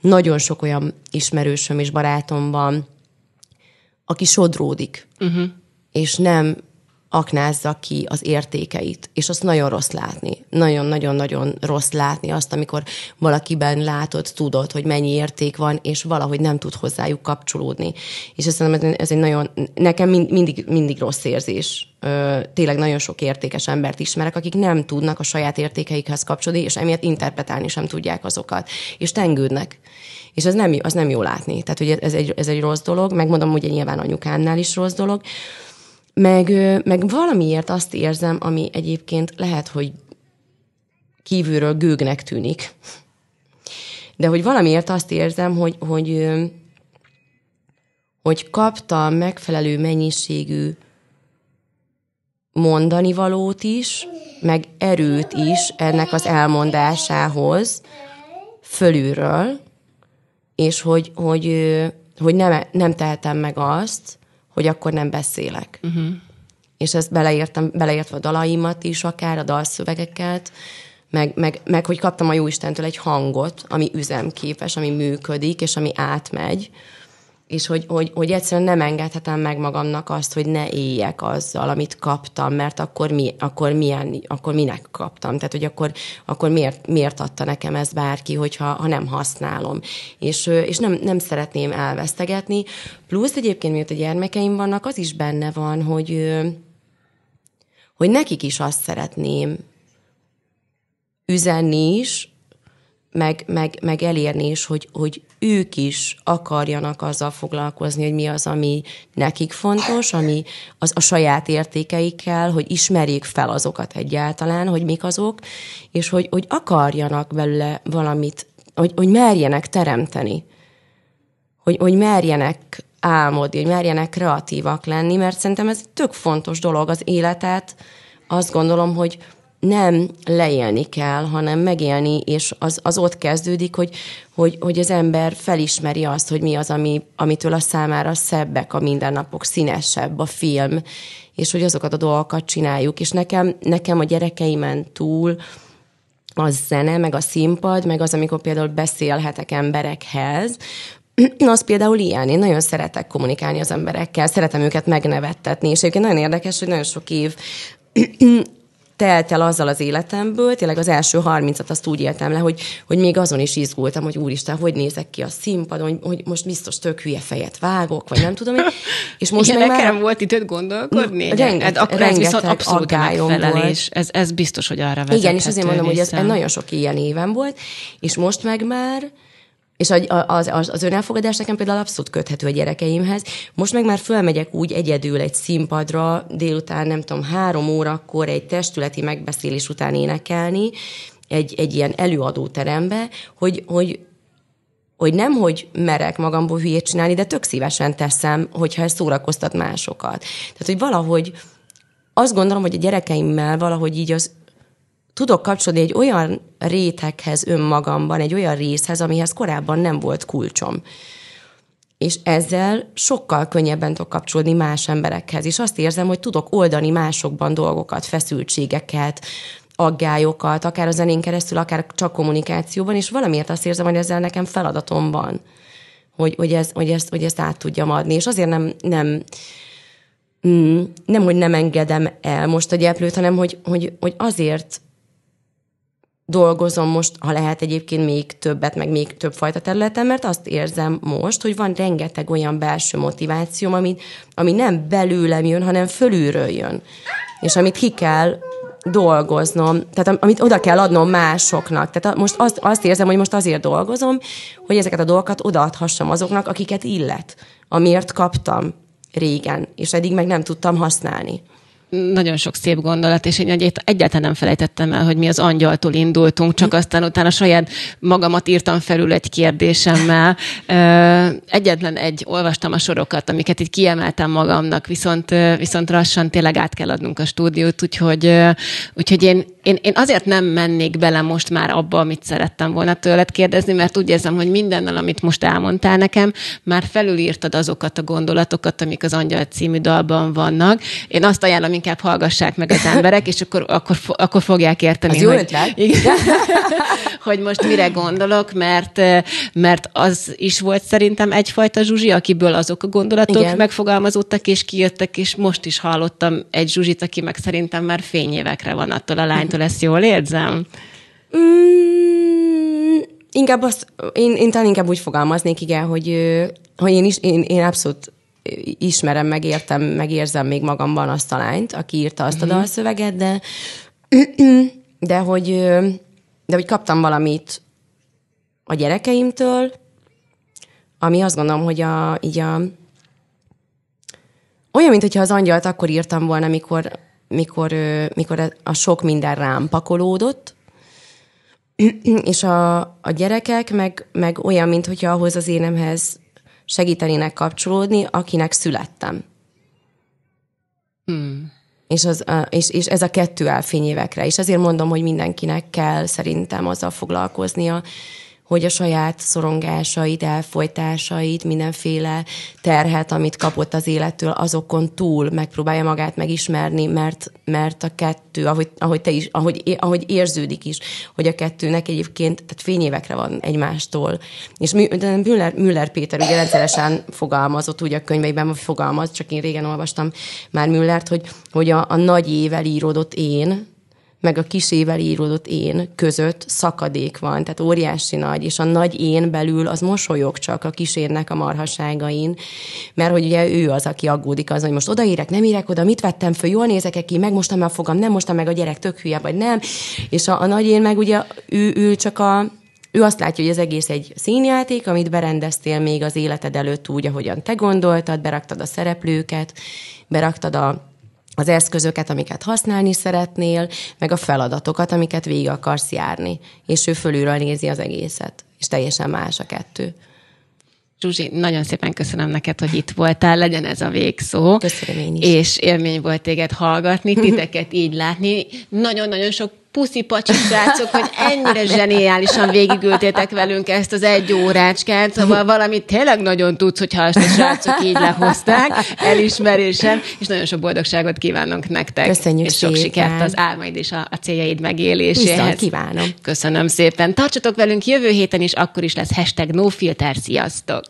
Nagyon sok olyan ismerősöm és barátom van, aki sodródik, uh-huh. és nem aknázza ki az értékeit, és azt nagyon rossz látni. Nagyon-nagyon-nagyon rossz látni azt, amikor valakiben látod, tudod, hogy mennyi érték van, és valahogy nem tud hozzájuk kapcsolódni. És azt hiszem, ez egy nagyon, nekem mindig rossz érzés. Tényleg nagyon sok értékes embert ismerek, akik nem tudnak a saját értékeikhez kapcsolódni, és emiatt interpretálni sem tudják azokat. És tengődnek. És az nem jó látni. Tehát, hogy ez egy rossz dolog, megmondom, ugye nyilván anyukámnál is rossz dolog. Meg valamiért azt érzem, ami egyébként lehet, hogy kívülről gőgnek tűnik. De hogy valamiért azt érzem, hogy kaptam megfelelő mennyiségű mondani valót is, meg erőt is ennek az elmondásához fölülről, és hogy nem tehetem meg azt, hogy akkor nem beszélek. Uh-huh. És ezt beleértve a dalaimat is akár, a dalszövegeket, meg hogy kaptam a Jóistentől egy hangot, ami üzemképes, ami működik, és ami átmegy, és hogy egyszerűen nem engedhetem meg magamnak azt, hogy ne éljek azzal, amit kaptam, mert akkor minek kaptam? Tehát, hogy akkor miért adta nekem ezt bárki, ha nem használom? És nem szeretném elvesztegetni. Plusz egyébként, mióta gyermekeim vannak, az is benne van, hogy nekik is azt szeretném üzenni is, meg elérni is, hogy ők is akarjanak azzal foglalkozni, hogy mi az, ami nekik fontos, ami az a saját értékeikkel, hogy ismerjék fel azokat egyáltalán, hogy mik azok, és hogy akarjanak belőle valamit, hogy merjenek teremteni, hogy merjenek álmodni, hogy merjenek kreatívak lenni, mert szerintem ez tök fontos dolog, az életet azt gondolom, hogy nem leélni kell, hanem megélni, és az ott kezdődik, hogy az ember felismeri azt, hogy mi az, amitől a számára szebbek a mindennapok, színesebb a film, és hogy azokat a dolgokat csináljuk. És nekem a gyerekeimen túl a zene, meg a színpad, meg az, amikor például beszélhetek emberekhez, az például ilyen. Én nagyon szeretek kommunikálni az emberekkel, szeretem őket megnevettetni, és egyébként nagyon érdekes, hogy nagyon sok év telt el azzal az életemből, tényleg az első 30-at azt úgy éltem le, hogy még azon is izgultam, hogy úristen, hogy nézek ki a színpadon, hogy most biztos tök hülye fejet vágok, vagy nem tudom én. És most igen, nekem már... volt időt gondolkodni? Hát akkor ez viszont abszolút a megfelelés. Ez biztos, hogy arra vezethető. Igen, és azért mondom, hogy ez nagyon sok ilyen éven volt, és most meg már, és az önelfogadás nekem például abszolút köthető a gyerekeimhez. Most meg már fölmegyek úgy egyedül egy színpadra, délután nem tudom, 3 órakor egy testületi megbeszélés után énekelni, egy ilyen előadóterembe, hogy nem, hogy merek magamból hülyét csinálni, de tök szívesen teszem, hogyha ez szórakoztat másokat. Tehát, hogy valahogy azt gondolom, hogy a gyerekeimmel valahogy így tudok kapcsolni egy olyan réteghez önmagamban, egy olyan részhez, amihez korábban nem volt kulcsom. És ezzel sokkal könnyebben tudok kapcsolni más emberekhez. És azt érzem, hogy tudok oldani másokban dolgokat, feszültségeket, aggályokat, akár a zenén keresztül, akár csak kommunikációban, és valamiért azt érzem, hogy ezzel nekem feladatom van, hogy ezt át tudjam adni. És azért nem hogy nem engedem el most a gyeplőt, hanem hogy azért dolgozom most, ha lehet egyébként még többet, meg még több fajta területen, mert azt érzem most, hogy van rengeteg olyan belső motivációm, ami nem belőlem jön, hanem fölülről jön. És amit ki kell dolgoznom, tehát amit oda kell adnom másoknak. Tehát most azt érzem, hogy most azért dolgozom, hogy ezeket a dolgokat odaadhassam azoknak, akiket illet, amiért kaptam régen, és eddig meg nem tudtam használni. Nagyon sok szép gondolat, és én egyáltalán nem felejtettem el, hogy mi az angyaltól indultunk, csak aztán utána saját magamat írtam felül egy kérdésemmel. Egyetlen egy, olvastam a sorokat, amiket itt kiemeltem magamnak, viszont lassan tényleg át kell adnunk a stúdiót, úgyhogy én azért nem mennék bele most már abba, amit szerettem volna tőled kérdezni, mert úgy érzem, hogy mindennel, amit most elmondtál nekem, már felülírtad azokat a gondolatokat, amik az Angyal című dalban vannak. Én azt ajánlom, inkább hallgassák meg az emberek, és akkor fogják érteni, hogy most mire gondolok, mert az is volt szerintem egyfajta Zsuzsi, akiből azok a gondolatok igen, megfogalmazódtak, és kijöttek, és most is hallottam egy Zsuzsit, aki meg szerintem már fényévekre van attól a lánytól. Ezt jól érzem? Inkább azt, én talán inkább úgy fogalmaznék, igen, hogy én abszolút ismerem, megértem, megérzem még magamban azt a lányt, aki írta azt a dalszöveget, de hogy kaptam valamit a gyerekeimtől, ami azt gondolom, hogy olyan, mintha az Angyalt akkor írtam volna, mikor a sok minden rám pakolódott, és a gyerekek meg olyan, mintha ahhoz az énemhez segítenének kapcsolódni, akinek születtem. És ez a kettő áll fényévekre. És azért mondom, hogy mindenkinek kell szerintem azzal foglalkoznia, hogy a saját szorongásait, elfojtásait, mindenféle terhet, amit kapott az élettől, azokon túl megpróbálja magát megismerni, mert a kettő, ahogy te is, ahogy érződik is, hogy a kettőnek egyébként, tehát fényévekre van egymástól. És Müller Péter ugye rendszeresen fogalmazott, úgy a könyveiben fogalmaz, csak én régen olvastam már Müllert, hogy a nagy ével íródott én, meg a kis ével íródott én között szakadék van, tehát óriási nagy, és a nagy én belül az mosolyog csak a kis énnek a marhaságain, mert hogy ugye ő az, aki aggódik az, hogy most odaérek, nem érek oda, mit vettem föl, jól nézek ki, megmostam el fogam, nem mostam meg, a gyerek tök hülye, vagy nem, és a nagy én meg ugye ő csak a Ő azt látja, hogy az egész egy színjáték, amit berendeztél még az életed előtt úgy, ahogyan te gondoltad, beraktad a szereplőket, beraktad az eszközöket, amiket használni szeretnél, meg a feladatokat, amiket végig akarsz járni. És ő fölülről nézi az egészet. És teljesen más a kettő. Zsuzsi, nagyon szépen köszönöm neked, hogy itt voltál, legyen ez a végszó. Köszönöm én is. És élmény volt téged hallgatni, titeket így látni. Nagyon-nagyon sok puszi pacsi, srácok, hogy ennyire zseniálisan végigültétek velünk ezt az egy órácskát, szóval valamit tényleg nagyon tudsz, hogyha azt a srácok így lehozták, elismerésem, és nagyon sok boldogságot kívánunk nektek. Köszönjük és sok szépen. Sikert az álmaid és a céljaid megéléséhez. Viszont kívánom. Köszönöm szépen. Tartsatok velünk jövő héten is, akkor is lesz #nofilter. Sziasztok!